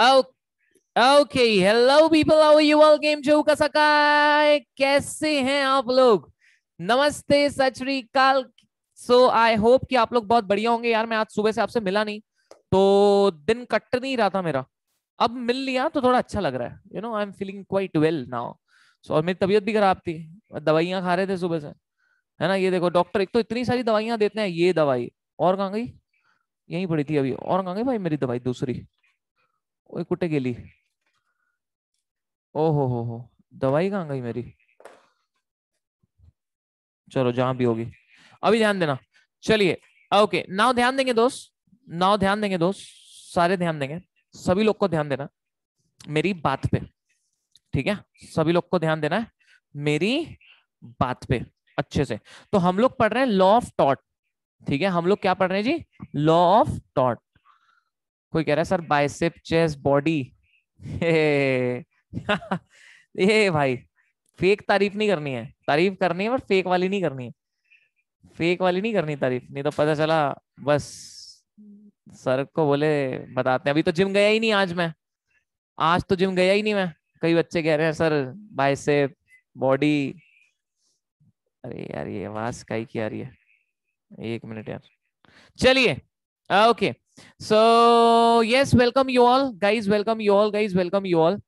Okay, hello people, how are you? Welcome to Kasakai. कैसे हैं आप लोग? नमस्ते, सत श्री अकाल। So I hope कि आप लोग बहुत बढ़िया होंगे। यार मैं आज सुबह से आपसे मिला नहीं, तो दिन कट नहीं रहा था मेरा। अब मिल लिया तो थोड़ा अच्छा लग रहा है। You know, I'm feeling quite well now. So और मेरी तबीयत भी खराब थी, दवाइयाँ खा रहे थे सुबह से, है ना। ये देखो डॉक्टर एक तो इतनी सारी दवाइयाँ देते हैं, ये दवाई और कहाँ गई, यहीं पड़ी थी अभी, और कहाँ गई भाई मेरी दवाई दूसरी, ओए कुटे गेली। ओहो हो, दवाई कहाँ गई मेरी, चलो जहां भी होगी अभी ध्यान देना। चलिए ओके, नाउ ध्यान देंगे दोस्त, नाउ ध्यान देंगे दोस्त, सारे ध्यान देंगे, सभी लोग को ध्यान देना मेरी बात पे, ठीक है। सभी लोग को ध्यान देना है मेरी बात पे अच्छे से। तो हम लोग पढ़ रहे हैं लॉ ऑफ टॉट, ठीक है। हम लोग क्या पढ़ रहे हैं जी? Law of taught. कोई कह रहा है सर बाइसेप, चेस्ट, बॉडी। ये भाई फेक तारीफ नहीं करनी है, तारीफ करनी है पर फेक वाली नहीं करनी है, फेक वाली नहीं करनी तारीफ, नहीं तो पता चला बस सर को बोले बताते हैं। अभी तो जिम गया ही नहीं आज मैं, आज तो जिम गया ही नहीं मैं। कई बच्चे कह रहे हैं सर बाइसेप, बॉडी। अरे यार ये आवाज काई की आ रही है, एक मिनट यार। चलिए okay, so yes, welcome you all guys, welcome you all guys, welcome you all.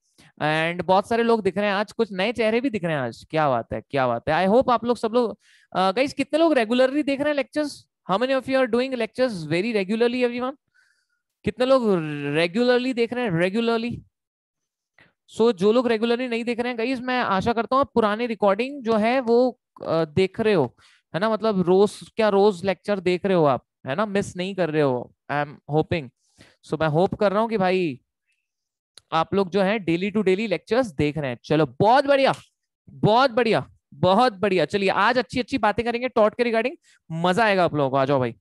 And बहुत सारे लोग दिख रहे हैं आज, कुछ नए चेहरे भी दिख रहे हैं आज, क्या बात है, क्या बात है। आई होप आप लोग सब लोग गाइज, कितने लोग रेगुलरली देख रहे हैं lectures? How many of you are doing lectures very regularly everyone? कितने लोग रेगुलरली देख रहे हैं? रेगुलरली। सो जो लोग रेगुलरली नहीं देख रहे हैं गाइज, मैं आशा करता हूँ आप पुराने रिकॉर्डिंग जो है वो देख रहे हो, है ना। मतलब रोज क्या रोज लेक्चर देख रहे हो आप, है ना, मिस नहीं कर रहे हो। आई एम होपिंग, सो मैं होप कर रहा हूँ कि भाई आप लोग जो है डेली टू डेली लेक्चर्स देख रहे हैं। चलो बहुत बढ़िया, बहुत बढ़िया, बहुत बढ़िया। चलिए आज अच्छी अच्छी बातें करेंगे टॉट के रिगार्डिंग, मजा आएगा आप लोगों को। आ जाओ भाई,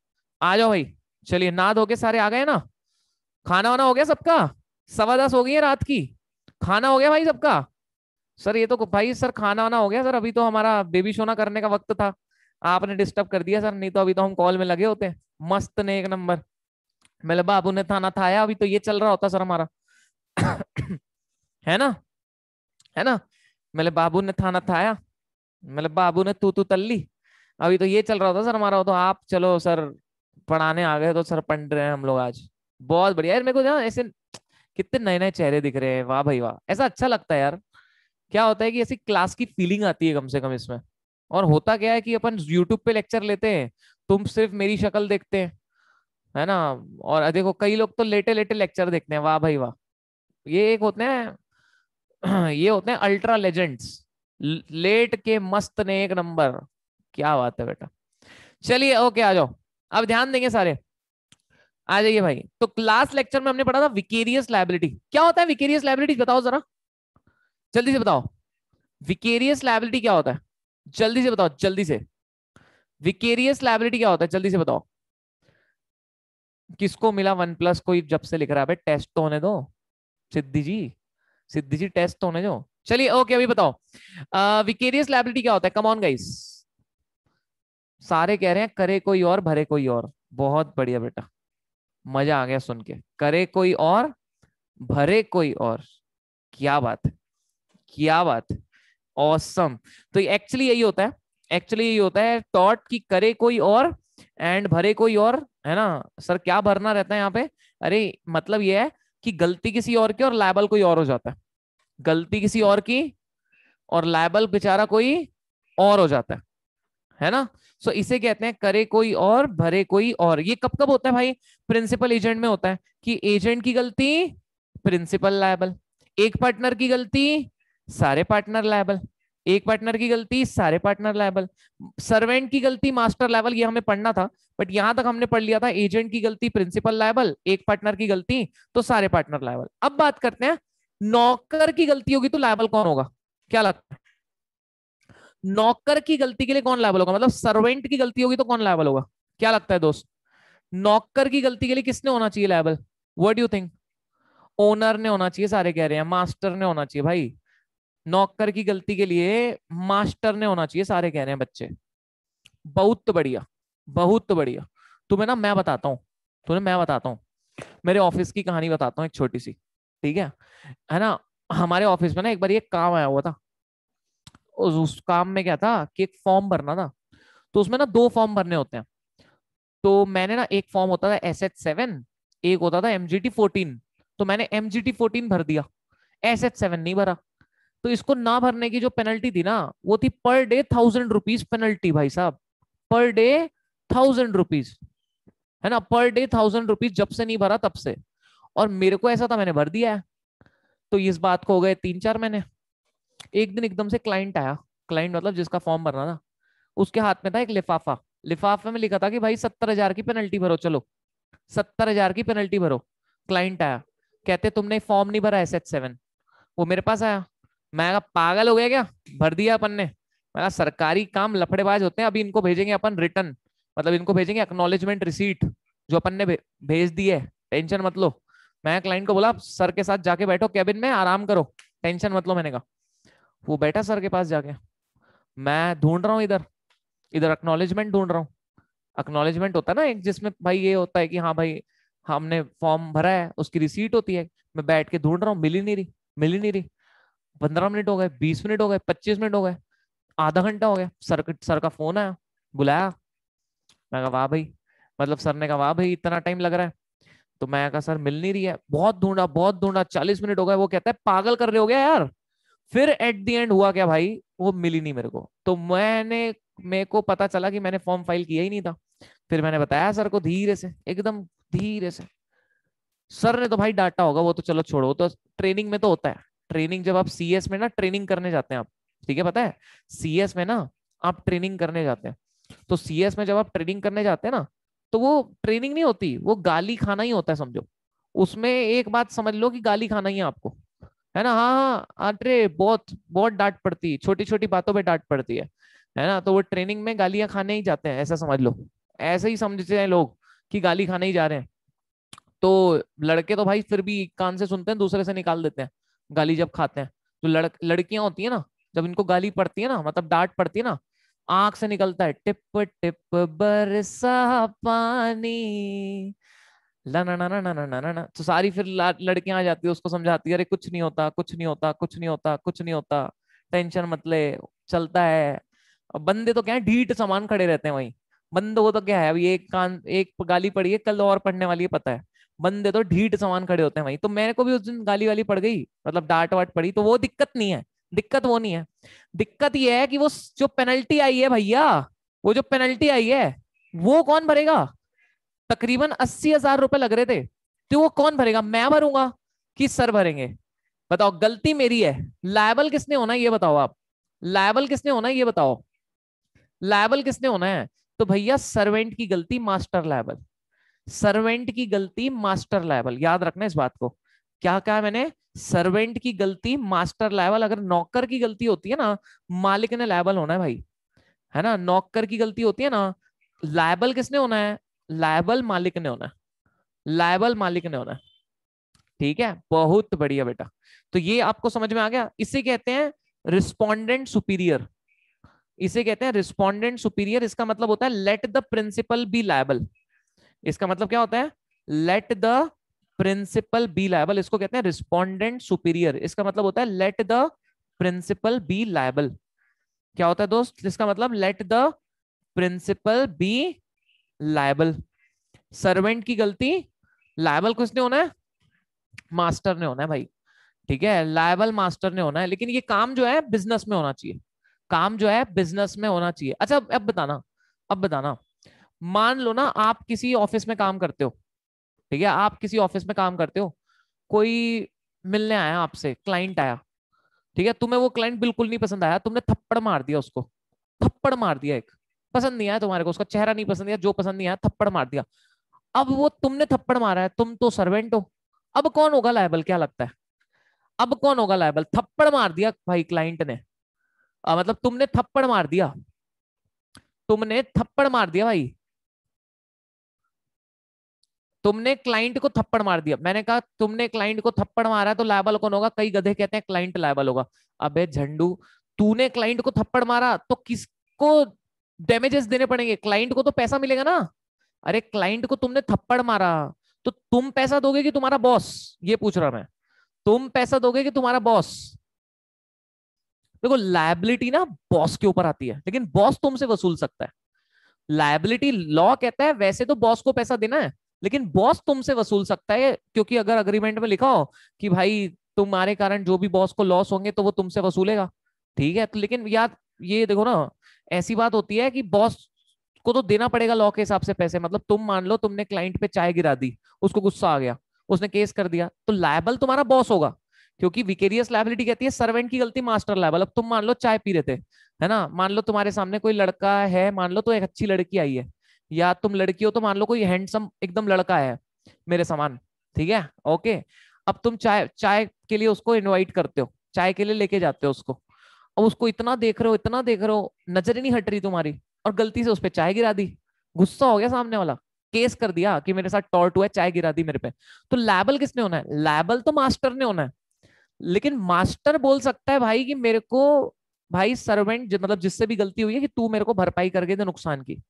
आ जाओ भाई। चलिए नहा धो के सारे आ गए ना, खाना वाना हो गया सबका? 10:15 हो गई है रात की, खाना हो गया भाई सबका? सर ये तो भाई सर खाना वाना हो गया सर, अभी तो हमारा बेबी शोना करने का वक्त था, आपने डिस्टर्ब कर दिया सर, नहीं तो अभी तो हम कॉल में लगे होते हैं मस्त ने, एक नंबर मेलबा आप उन्हें थाना थाया, अभी तो ये चल रहा होता सर हमारा। है ना, है ना, मेरे बाबू ने थाना थाया, मेरे बाबू ने तू तू तल्ली, अभी तो ये चल रहा था सर हमारा। हो तो आप चलो सर पढ़ाने आ गए तो सर पढ़ रहे हैं हम लोग आज। बहुत बढ़िया यार, मेरे को जान ऐसे कितने नए नए चेहरे दिख रहे हैं, वाह भाई वाह, ऐसा अच्छा लगता है यार। क्या होता है कि ऐसी क्लास की फीलिंग आती है कम से कम इसमें। और होता क्या है कि अपन YouTube पे लेक्चर लेते हैं, तुम सिर्फ मेरी शक्ल देखते हैं, है ना। और देखो कई लोग तो लेटे लेटे लेक्चर देखते हैं, वाह भाई वाह। ये एक होते हैं, ये होते हैं अल्ट्रा लेजेंड्स, लेट के मस्त ने, एक नंबर, क्या बात है बेटा। चलिए ओके, आ जाओ अब ध्यान देंगे सारे, आ जाइए भाई। तो क्लास लेक्चर में हमने पढ़ा था विकेरियस लायबिलिटी। क्या होता है विकेरियस लायबिलिटी, बताओ जरा जल्दी से बताओ। विकेरियस लायबिलिटी क्या होता है, जल्दी से बताओ, जल्दी से। विकेरियस लायबिलिटी क्या होता है, जल्दी से बताओ। किसको मिला 1+? कोई जब से लिख रहा है, टेस्ट तो होने दो सिद्धि जी, सिद्धि जी टेस्ट तो होने दो। चलिए ओके, अभी बताओ विकेरियस लायबिलिटी क्या होता है। कम ऑन गाइस, सारे कह रहे हैं करे कोई और भरे कोई और, बहुत बढ़िया बेटा, मजा आ गया सुन के। करे कोई और भरे कोई और, क्या बात है, क्या बात, ऑसम। तो एक्चुअली यही होता है, एक्चुअली यही होता है टॉट की, करे कोई और एंड भरे कोई और, है ना। सर क्या भरना रहता है यहाँ पे? अरे मतलब ये है कि गलती किसी और की और लायबल कोई और हो जाता है, गलती किसी और की और लायबल बेचारा कोई और हो जाता है ना। सो इसे कहते हैं करे कोई और भरे कोई और। ये कब कब होता है भाई? प्रिंसिपल एजेंट में होता है कि एजेंट की गलती प्रिंसिपल लायबल, एक पार्टनर की गलती सारे पार्टनर लायबल, एक पार्टनर की गलती सारे पार्टनर लायबल, सर्वेंट की गलती मास्टर लायबल। ये हमें पढ़ना था बट यहां तक हमने पढ़ लिया था, एजेंट की गलती प्रिंसिपल लायबल, एक पार्टनर की गलती तो सारे पार्टनर लायबल। अब बात करते हैं नौकर की गलती होगी तो लायबल कौन होगा? क्या लगता है नौकर की गलती के लिए कौन लायबल होगा? मतलब सर्वेंट की गलती होगी तो कौन लायबल होगा? क्या लगता है दोस्त नौकर की गलती के लिए किसने होना चाहिए liable? What do you think? Owner ने होना चाहिए, सारे कह रहे हैं मास्टर ने होना चाहिए। भाई नौकर की गलती के लिए मास्टर ने होना चाहिए, सारे कह रहे हैं बच्चे, बहुत बढ़िया, बहुत बढ़िया। तुम्हें ना मैं बताता हूँ, तुम्हें मैं बताता हूँ मेरे ऑफिस की कहानी बताता हूँ एक छोटी सी, ठीक है ना। हमारे ऑफिस में ना एक बार ये काम आया हुआ था, उस काम में क्या था कि एक फॉर्म भरना था, तो उसमें ना दो फॉर्म भरने होते हैं। तो मैंने ना एक फॉर्म होता था SH7, एक होता था MGT 14, तो मैंने MGT 14 भर दिया, SH7 नहीं भरा। तो इसको ना भरने की जो पेनल्टी थी ना वो थी पर डे 1000 रुपीज पेनल्टी। भाई साहब पर डे 1000 रुपीज, है ना, पर डे 1000 रुपीज, जब से नहीं भरा तब से। और मेरे को ऐसा था मैंने भर दिया है, तो इस बात को हो गए 3-4 महीने। एक दिन एकदम से क्लाइंट आया, क्लाइंट मतलब जिसका फॉर्म भरना था, उसके हाथ में था एक लिफाफा। लिफाफे में लिखा था कि भाई 70,000 की पेनल्टी भरो, चलो 70,000 की पेनल्टी भरो। क्लाइंट आया, कहते तुमने फॉर्म नहीं भरा SH7। वो मेरे पास आया, मैं कहा पागल हो गया क्या, भर दिया अपन ने। मैं कहा सरकारी काम लफड़ेबाज होते हैं, अभी इनको भेजेंगे अपन रिटर्न, मतलब इनको भेजेंगे एक्नॉलेजमेंट रिसीट जो अपन ने भेज दी है, टेंशन मत लो। मैं क्लाइंट को बोला सर के साथ जाके बैठो कैबिन में, आराम करो, टेंशन मत लो, मैंने कहा। वो बैठा सर के पास जाके, मैं ढूंढ रहा हूँ इधर एक्नॉलेजमेंट ढूंढ रहा हूँ। एक्नॉलेजमेंट होता है ना एक, जिसमें भाई ये होता है कि हाँ भाई हमने फॉर्म भरा है, उसकी रिसीट होती है। मैं बैठ के ढूंढ रहा हूँ, मिल ही नहीं रही। 15 मिनट हो गए, 20 मिनट हो गए, 25 मिनट हो गए, आधा घंटा हो गया। सर का फोन आया, बुलाया। मैं कहा वाह भाई, मतलब सर ने कहा वाह भाई इतना टाइम लग रहा है। तो मैं कहा सर मिल नहीं रही है, बहुत ढूंढा, 40 मिनट हो गए। वो कहता है पागल कर रहे हो गया यार। फिर एट दी एंड हुआ क्या भाई, वो मिली नहीं मेरे को। तो मेरे को पता चला कि मैंने फॉर्म फाइल किया ही नहीं था। फिर मैंने बताया सर को एकदम धीरे से। सर ने तो भाई डांटा होगा, वो तो चलो छोड़ो, तो ट्रेनिंग में तो होता है। ट्रेनिंग जब आप CS में ना ट्रेनिंग करने जाते हैं आप, ठीक है, पता है CS में ना आप ट्रेनिंग करने जाते हैं, तो CS में जब आप ट्रेनिंग करने जाते हैं ना, तो वो ट्रेनिंग नहीं होती, वो गाली खाना ही होता है, समझो। उसमें एक बात समझ लो कि गाली खाना ही है आपको, है ना। हाँ, अरे बहुत डांट पड़ती है, छोटी छोटी बातों पर डांट पड़ती है ना। तो वो ट्रेनिंग में गालियां खाने ही जाते हैं, ऐसा समझ लो, ऐसे ही समझते हैं लोग कि गाली खाने ही जा रहे हैं। तो लड़के तो भाई फिर भी कान से सुनते हैं, दूसरे से निकाल देते हैं गाली जब खाते हैं। तो लड़कियां होती है ना, जब इनको गाली पड़ती है ना, मतलब डांट पड़ती है ना, आंख से निकलता है टिप टिप बरसा पानी ला ना ना ना ना ना ना ना। तो सारी फिर लड़कियां आ जाती है, उसको समझाती है अरे कुछ नहीं होता, टेंशन मत ले, चलता है। बंदे तो क्या है, ढीठ समान खड़े रहते हैं वहीं। बंदों को तो क्या है, अभी एक गाली पड़ी है, कल और पड़ने वाली है, पता है। बंदे तो ढीठ समान खड़े होते हैं वहीं। तो मेरे को भी उस दिन गाली वाली पड़ गई, मतलब डांट वाट पड़ी, तो वो दिक्कत नहीं है। दिक्कत ये है कि वो जो पेनल्टी आई है भैया, वो जो पेनल्टी आई है वो कौन भरेगा। तकरीबन 80,000 रुपए लग रहे थे, तो वो कौन भरेगा, मैं भरूंगा कि सर भरेंगे, बताओ। गलती मेरी है, लायबल किसने होना है ये बताओ आप। लायबल किसने होना है। तो भैया सर्वेंट की गलती मास्टर लायबल, याद रखना इस बात को। क्या कहा मैंने, सर्वेंट की गलती मास्टर लायबल। अगर नौकर की गलती होती है ना, मालिक ने लायबल होना है भाई, है ना। नौकर की गलती होती है ना, लायबल किसने होना है, लायबल मालिक ने होना है। ठीक है, बहुत बढ़िया बेटा। तो ये आपको समझ में आ गया। इसे कहते हैं रिस्पोंडेंट सुपीरियर। इसका मतलब होता है let the principal be liable. इसका मतलब क्या होता है, let the principal be liable. इसको कहते हैं रिस्पोंडेंट सुपीरियर। इसका मतलब होता है let the principal be liable. क्या होता है दोस्त इसका मतलब, let the principal be liable. Servant की गलती लायबल किसने होना है, मास्टर ने होना है भाई। ठीक है, लायबल मास्टर ने होना है। लेकिन ये काम जो है बिजनेस में होना चाहिए, अच्छा अब बताना, मान लो ना आप किसी ऑफिस में काम करते हो, ठीक है, कोई मिलने आया आपसे, क्लाइंट आया, ठीक है, तुम्हें वो क्लाइंट बिल्कुल नहीं पसंद आया, तुमने थप्पड़ मार दिया, एक पसंद नहीं आया तुम्हारे को, उसका चेहरा नहीं पसंद आया, जो पसंद नहीं आया थप्पड़ मार दिया। अब वो तुमने थप्पड़ मारा है, तुम तो सर्वेंट हो, अब कौन होगा लायबल, क्या लगता है, अब कौन होगा लायबल। थप्पड़ मार दिया भाई क्लाइंट ने, मतलब तुमने थप्पड़ मार दिया भाई, तुमने क्लाइंट को थप्पड़ मार दिया। मैंने कहा तुमने क्लाइंट को थप्पड़ मारा, तो लायबल कौन होगा। कई गधे कहते हैं क्लाइंट लायबल होगा। अबे झंडू, तूने क्लाइंट को थप्पड़ मारा तो किसको डैमेजेस देने पड़ेंगे, क्लाइंट को तो पैसा मिलेगा ना। अरे क्लाइंट को तुमने थप्पड़ मारा तो तुम पैसा दोगे कि तुम्हारा बॉस, ये पूछ रहा मैं। तुम पैसा दोगे कि तुम्हारा बॉस? देखो लायबिलिटी ना बॉस के ऊपर आती है, लेकिन बॉस तुमसे वसूल सकता है। लायबिलिटी लॉ कहता है वैसे तो बॉस को पैसा देना है, लेकिन बॉस तुमसे वसूल सकता है, क्योंकि अगर अग्रीमेंट में लिखा हो कि भाई तुम्हारे कारण जो भी बॉस को लॉस होंगे तो वो तुमसे वसूलेगा, ठीक है। तो लेकिन यार ये देखो ना, ऐसी बात होती है कि बॉस को तो देना पड़ेगा लॉ के हिसाब से पैसे। मतलब तुम मान लो तुमने क्लाइंट पे चाय गिरा दी, उसको गुस्सा आ गया, उसने केस कर दिया, तो लायबल तुम्हारा बॉस होगा, क्योंकि विकेरियस लायबिलिटी कहती है सर्वेंट की गलती मास्टर लायबल। अब तुम मान लो चाय पी रहे थे, है ना, मान लो तुम्हारे सामने कोई लड़का है, मान लो तो एक अच्छी लड़की आई है, या तुम लड़की हो तो मान लो कोई हैंडसम एकदम लड़का है मेरे समान, ठीक है, ओके। अब तुम चाय के लिए उसको इन्वाइट करते हो, चाय के लिए लेके जाते हो उसको। अब उसको इतना देख रहे हो, नजर ही नहीं हट रही तुम्हारी, और गलती से उस पर चाय गिरा दी, गुस्सा हो गया सामने वाला, केस कर दिया कि मेरे साथ टॉर्ट हुआ है, चाय गिरा दी मेरे पे। तो लायबल किसने होना है? लायबल तो मास्टर ने होना है। लेकिन मास्टर बोल सकता है भाई कि मेरे को भाई सर्वेंट, मतलब जिससे भी गलती हुई है, कि तू मेरे को भरपाई करके दे नुकसान की,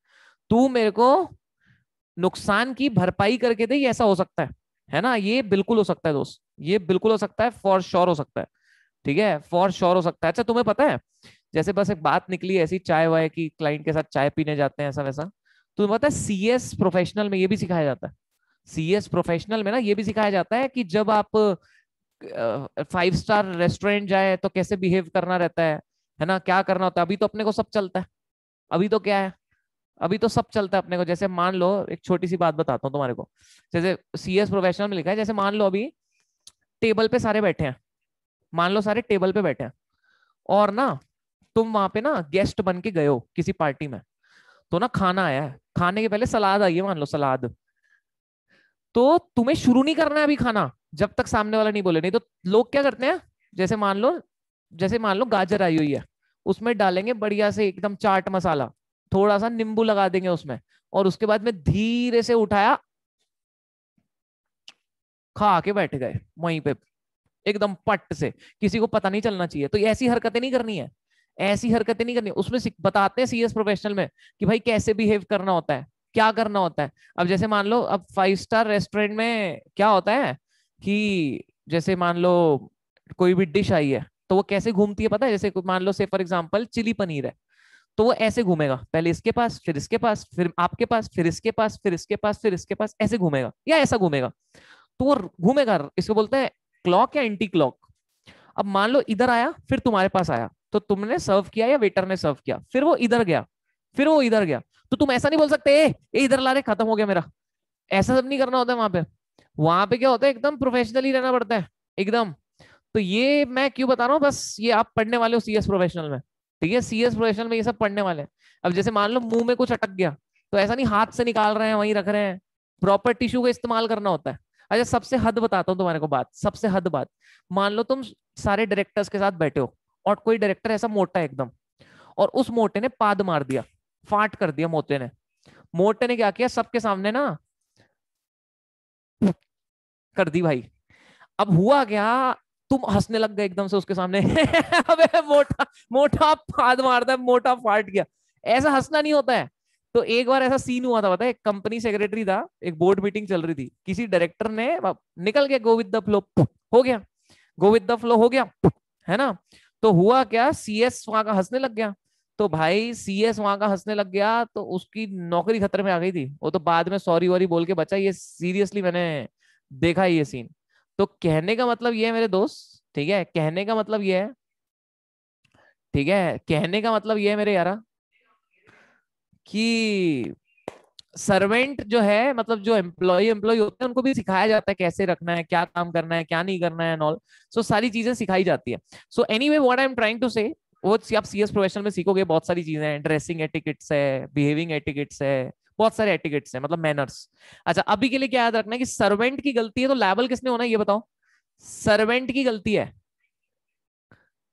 तू मेरे को नुकसान की भरपाई करके दे। ये ऐसा हो सकता है ना, ये बिल्कुल हो सकता है दोस्त, ये बिल्कुल हो सकता है, फॉर श्योर हो सकता है, ठीक है, फॉर श्योर हो सकता है। अच्छा तुम्हें पता है, जैसे बस एक बात निकली ऐसी चाय वाय की, क्लाइंट के साथ चाय पीने जाते हैं ऐसा वैसा, तो पता है सीएस प्रोफेशनल में ये भी सिखाया जाता है। सीएस प्रोफेशनल में ना ये भी सिखाया जाता है कि जब आप 5 स्टार रेस्टोरेंट जाए तो कैसे बिहेव करना रहता है ना, क्या करना होता है। अभी तो अपने को सब चलता है, अभी तो क्या है, अभी तो सब चलता है अपने को। जैसे मान लो एक छोटी सी बात बताता हूँ तुम्हारे को, जैसे सीएस प्रोफेशनल में लिखा है, जैसे मान लो अभी टेबल पे सारे बैठे हैं, मान लो सारे टेबल पे बैठे हैं, और ना तुम वहां पे ना गेस्ट बन के गए हो किसी पार्टी में, तो ना खाना आया है, खाने के पहले सलाद आई है, मान लो सलाद, तो तुम्हें शुरू नहीं करना है अभी खाना जब तक सामने वाला नहीं बोले। नहीं तो लोग क्या करते हैं, जैसे मान लो गाजर आई हुई है, उसमें डालेंगे बढ़िया से एकदम चाट मसाला, थोड़ा सा नींबू लगा देंगे उसमें, और उसके बाद में धीरे से उठाया, खा के बैठ गए वहीं पे एकदम पट से, किसी को पता नहीं चलना चाहिए। तो ऐसी हरकतें नहीं करनी है, ऐसी हरकतें नहीं करनी। उसमें बताते हैं सीएस प्रोफेशनल में कि भाई कैसे बिहेव करना होता है, क्या करना होता है। अब जैसे मान लो अब 5 स्टार रेस्टोरेंट में क्या होता है कि जैसे मान लो कोई भी डिश आई है तो वो कैसे घूमती है पता है, जैसे मान लो से फॉर एग्जाम्पल चिली पनीर है, तो वो ऐसे घूमेगा, पहले इसके पास, फिर इसके पास, फिर आपके पास, फिर इसके पास, फिर इसके पास, फिर इसके पास, ऐसे घूमेगा या ऐसा घूमेगा, तो वो घूमेगा। इसको बोलते हैं क्लॉक या एंटी क्लॉक। अब मान लो इधर आया, फिर तुम्हारे पास आया, तो तुमने सर्व किया या वेटर ने सर्व किया, फिर वो इधर गया, फिर वो इधर गया, तो तुम ऐसा नहीं बोल सकते ए इधर ला रे खत्म हो गया मेरा, ऐसा सब नहीं करना होता है वहां पे क्या होता है, एकदम प्रोफेशनली रहना पड़ता है एकदम। तो ये मैं क्यों बता रहा हूँ, बस ये आप पढ़ने वाले हो सीएस प्रोफेशनल में, ठीक है, सीएस प्रोफेशनल में ये सब पढ़ने वाले हैं। अब जैसे मान लो मुंह में कुछ अटक गया, तो ऐसा नहीं हाथ से निकाल रहे हैं वहीं रख रहे हैं, प्रॉपर टिश्यू का इस्तेमाल करना होता है। अच्छा सबसे हद बताता हूँ तुम्हारे को बात, सबसे हद बात, मान लो तुम सारे डायरेक्टर्स के साथ बैठे हो और कोई डायरेक्टर ऐसा मोटा एकदम, और उस मोटे ने पाद मार दिया, फाट कर दिया मोटे ने क्या किया, सबके सामने ना कर दी भाई। अब हुआ क्या, तुम हंसने लग गए एकदम से उसके सामने अबे मोटा फाद मारता है, मोटा फाट गया, ऐसा हंसना नहीं होता है। तो एक बार ऐसा सीन हुआ था, पता है, एक कंपनी सेक्रेटरी था, एक बोर्ड मीटिंग चल रही थी, किसी डायरेक्टर ने निकल गया, गो विद द फ्लो हो गया, गो विद द फ्लो हो गया, है ना। तो हुआ क्या, सीएस वहां का हंसने लग गया, तो भाई सीएस वहां का हंसने लग गया, तो उसकी नौकरी खतरे में आ गई थी। वो तो बाद में सॉरी वॉरी बोल के बचा। ये सीरियसली मैंने देखा ये सीन। तो कहने का मतलब ये है मेरे दोस्त, ठीक है, कहने का मतलब ये है, ठीक है, कहने का मतलब ये है मेरे यारा कि सर्वेंट जो है, मतलब जो एम्प्लॉय होते हैं, उनको भी सिखाया जाता है कैसे रखना है, क्या काम करना है, क्या नहीं करना है एंड ऑल। सो सारी चीजें सिखाई जाती है। So anyway what I am trying to say, वो आप सीएस प्रोफेशनल में सीखोगे, बहुत सारी चीजें हैं, ड्रेसिंग एटिकेट्स है, बिहेविंग एटिकेट्स है, बहुत सारे एटिकेट्स हैं, मतलब मैनर्स। अच्छा अभी के लिए क्या याद रखना है कि सर्वेंट की गलती है तो लायबल किसने होना है ये बताओ। सर्वेंट की गलती है,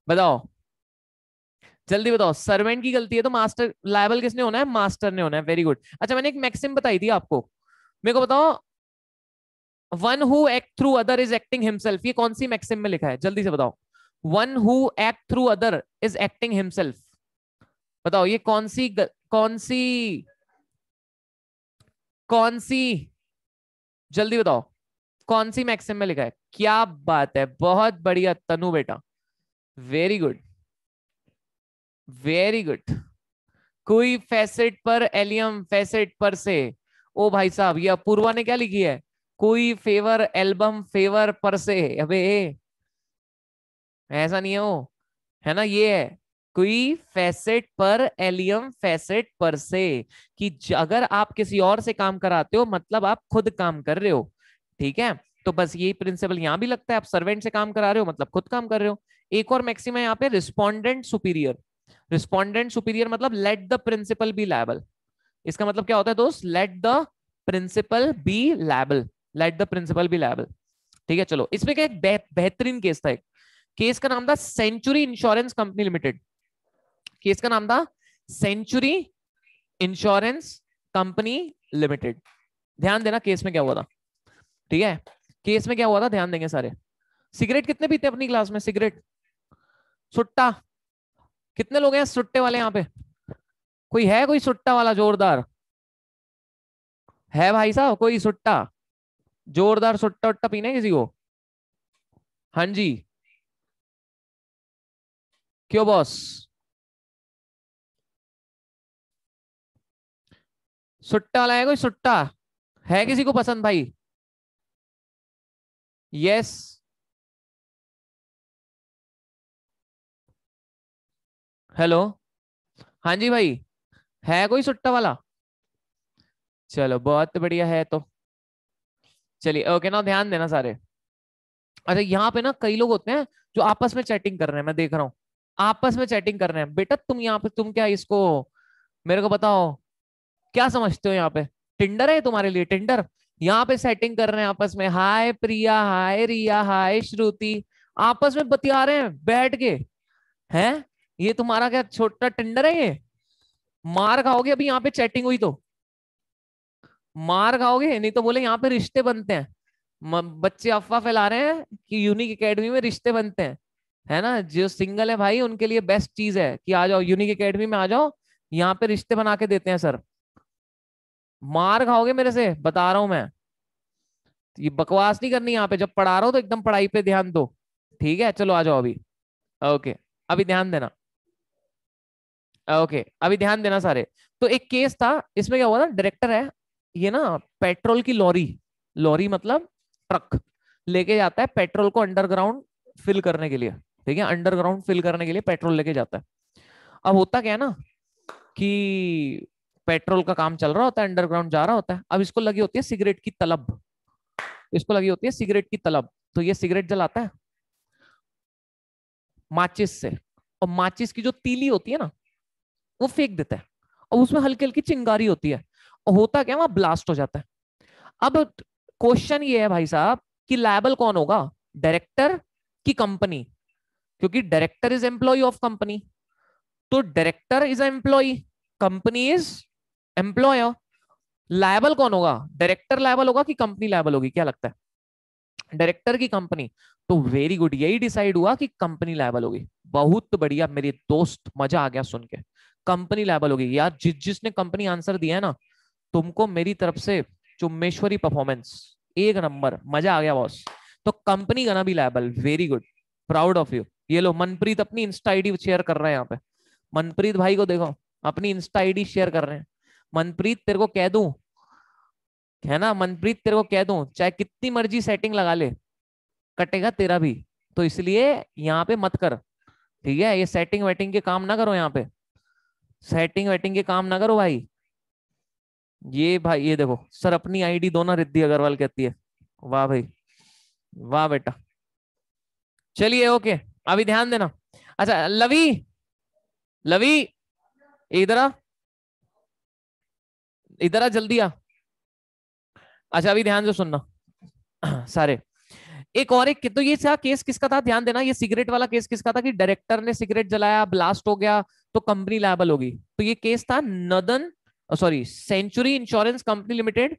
बताओ जल्दी बताओ, सर्वेंट की गलती है तो मास्टर लायबल किसने होना है, मास्टर ने होना है। Very good. अच्छा मैंने एक मैक्सिम बताई थी आपको, मेरे को बताओ, one who act through other is acting himself, ये कौन सी मैक्सिम में लिखा है जल्दी से बताओ। One who act through other is acting himself, बताओ ये कौन सी जल्दी बताओ, कौन सी मैक्सिम में लिखा है? क्या बात है, बहुत बढ़िया तनु बेटा, वेरी गुड वेरी गुड। कोई फैसेट पर एलियम फैसेट पर से, ओ भाई साहब ये अपूर्वा ने क्या लिखी है, कोई फेवर एल्बम फेवर पर से, अबे ऐसा नहीं है वो, है ना, ये है कोई फैसेट पर एलियम फैसेट पर से, कि अगर आप किसी और से काम कराते हो मतलब आप खुद काम कर रहे हो, ठीक है। तो बस यही प्रिंसिपल यहां भी लगता है, आप सर्वेंट से काम करा रहे हो मतलब खुद काम कर रहे हो। एक और मैक्सिमा यहाँ पे रिस्पोंडेंट सुपीरियर, रिस्पोंडेंट सुपीरियर मतलब let the principal be liable. इसका मतलब क्या होता है दोस्त, let the principal be liable, let the principal be liable, ठीक है। चलो इसमें क्या एक बेहतरीन केस था, एक केस का नाम था Century insurance company Limited, case का नाम था सेंचुरी इंश्योरेंस कंपनी लिमिटेड। ध्यान देना केस में क्या हुआ था, ठीक है, केस में क्या हुआ था ध्यान देंगे सारे। सिगरेट कितने पीते हैं अपनी क्लास में, सिगरेट सुट्टा कितने लोग हैं सुट्टे वाले यहाँ पे, कोई है कोई सुट्टा वाला जोरदार है भाई साहब, कोई सुट्टा जोरदार सुट्टा उट्टा पीने किसी को? हाँ जी, क्यों बॉस? सुट्टा वाला है कोई, सुट्टा है किसी को पसंद भाई? यस, हेलो, हाँ जी भाई, है कोई सुट्टा वाला? चलो बहुत बढ़िया है। तो चलिए ओके ना, ध्यान देना सारे। अच्छा यहाँ पे ना कई लोग होते हैं जो आपस में चैटिंग कर रहे हैं, मैं देख रहा हूँ आपस में चैटिंग कर रहे हैं। बेटा तुम यहाँ पे, तुम क्या इसको मेरे को बताओ क्या समझते हो, यहाँ पे टिंडर है तुम्हारे लिए, टिंडर। यहाँ पे सेटिंग कर रहे हैं आपस में, हाय प्रिया, हाय रिया, हाय श्रुति, आपस में बतिया रहे हैं बैठ के, हैं? ये तुम्हारा क्या छोटा टिंडर है? ये मार खाओगे अभी, यहाँ पे चैटिंग हुई तो मार खाओगे, नहीं तो बोले यहाँ पे रिश्ते बनते हैं। बच्चे अफवाह फैला रहे हैं कि यूनिक एकेडमी में रिश्ते बनते हैं, है ना। जो सिंगल है भाई उनके लिए बेस्ट चीज है कि आ जाओ यूनिक एकेडमी में, आ जाओ यहाँ पे रिश्ते बना के देते हैं सर। मार खाओगे मेरे से, बता रहा हूं मैं, ये बकवास नहीं करनी यहाँ पे, जब पढ़ा रहा हूं तो एकदम पढ़ाई पे ध्यान दो, ठीक है। चलो आ जाओ अभी, ओके अभी ध्यान देना, ओके अभी ध्यान देना सारे। तो एक केस था, इसमें क्या हुआ था, डायरेक्टर है ये ना, पेट्रोल की लॉरी, लॉरी मतलब ट्रक लेके जाता है पेट्रोल को अंडरग्राउंड फिल करने के लिए, ठीक है, अंडरग्राउंड फिल करने के लिए पेट्रोल लेके जाता है। अब होता क्या है ना कि पेट्रोल का काम चल रहा होता है, अंडरग्राउंड जा रहा होता है। अब इसको लगी होती है सिगरेट की तलब, इसको लगी होती है सिगरेट की तलब, तो ये सिगरेट जलाता है माचिस से, और माचिस की जो तीली होती है ना वो फेंक देता है, और उसमें हल्की हल्की चिंगारी होती है, और होता क्या वहां ब्लास्ट हो जाता है। अब क्वेश्चन ये है भाई साहब कि लायबल कौन होगा, डायरेक्टर की कंपनी, क्योंकि director is employ of company, तो director is employ, company is employer, liable कौन होगा, डायरेक्टर लायबल होगा कि कंपनी लायबल होगी? क्या लगता है, डायरेक्टर की कंपनी। तो वेरी गुड, यही डिसाइड हुआ कि कंपनी लायबल होगी। बहुत बढ़िया मेरे दोस्त, मजा आ गया सुन के, कंपनी लायबल होगी। यार जिसने कंपनी आंसर दिया है ना, तुमको मेरी तरफ से चुम्मेश्वरी परफॉर्मेंस, एक नंबर, मजा आ गया बॉस। तो कंपनी का ना भी liable, very good, proud of you. ये लो मनप्रीत अपनी इंस्टा आईडी शेयर कर रहा है यहाँ पे, मनप्रीत भाई को देखो अपनी इंस्टा आईडी शेयर कर रहे हैं। मनप्रीत तेरे को कह दूं, है ना, मनप्रीत तेरे को कह दूं चाहे कितनी मर्जी सेटिंग लगा ले, कटेगा तेरा भी, तो इसलिए यहाँ पे मत कर, ठीक है। ये सेटिंग वेटिंग के काम ना करो, यहाँ पे सेटिंग वेटिंग के काम ना करो भाई। ये भाई ये देखो सर अपनी आईडी दो ना, रिद्धि अग्रवाल कहती है, वाह भाई वाह बेटा। चलिए ओके अभी ध्यान देना। अच्छा लवी, लवी इधर आ, इधर आ जल्दी आ। अच्छा अभी ध्यान से सुनना सारे, एक और एक, तो ये केस किसका था ध्यान देना, ये सिगरेट वाला केस किसका था कि डायरेक्टर ने सिगरेट जलाया ब्लास्ट हो गया तो कंपनी लायबल होगी। तो ये केस था northern, sorry century insurance company limited,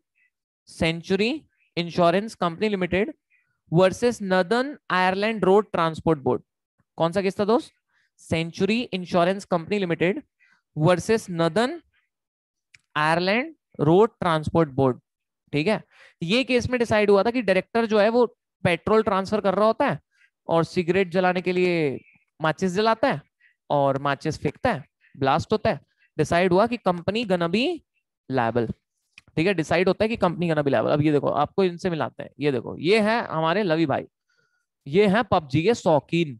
century insurance company limited versus northern Ireland road transport board. कौन सा केस था दोस्त, century insurance company limited versus northern Ireland road transport board. ठीक है। ये केस में डिसाइड हुआ था कि डायरेक्टर जो है वो पेट्रोल ट्रांसफर कर रहा होता है और सिगरेट जलाने के लिए माचिस जलाता है और माचिस फेंकता है, ब्लास्ट होता है। डिसाइड हुआ कि कंपनी गना बी लायबल, ठीक है। डिसाइड होता है कि कंपनी गना बी लायबल। अब ये देखो, आपको इनसे मिलाते हैं। ये देखो, ये है हमारे लवी भाई, ये है पबजी के शौकीन,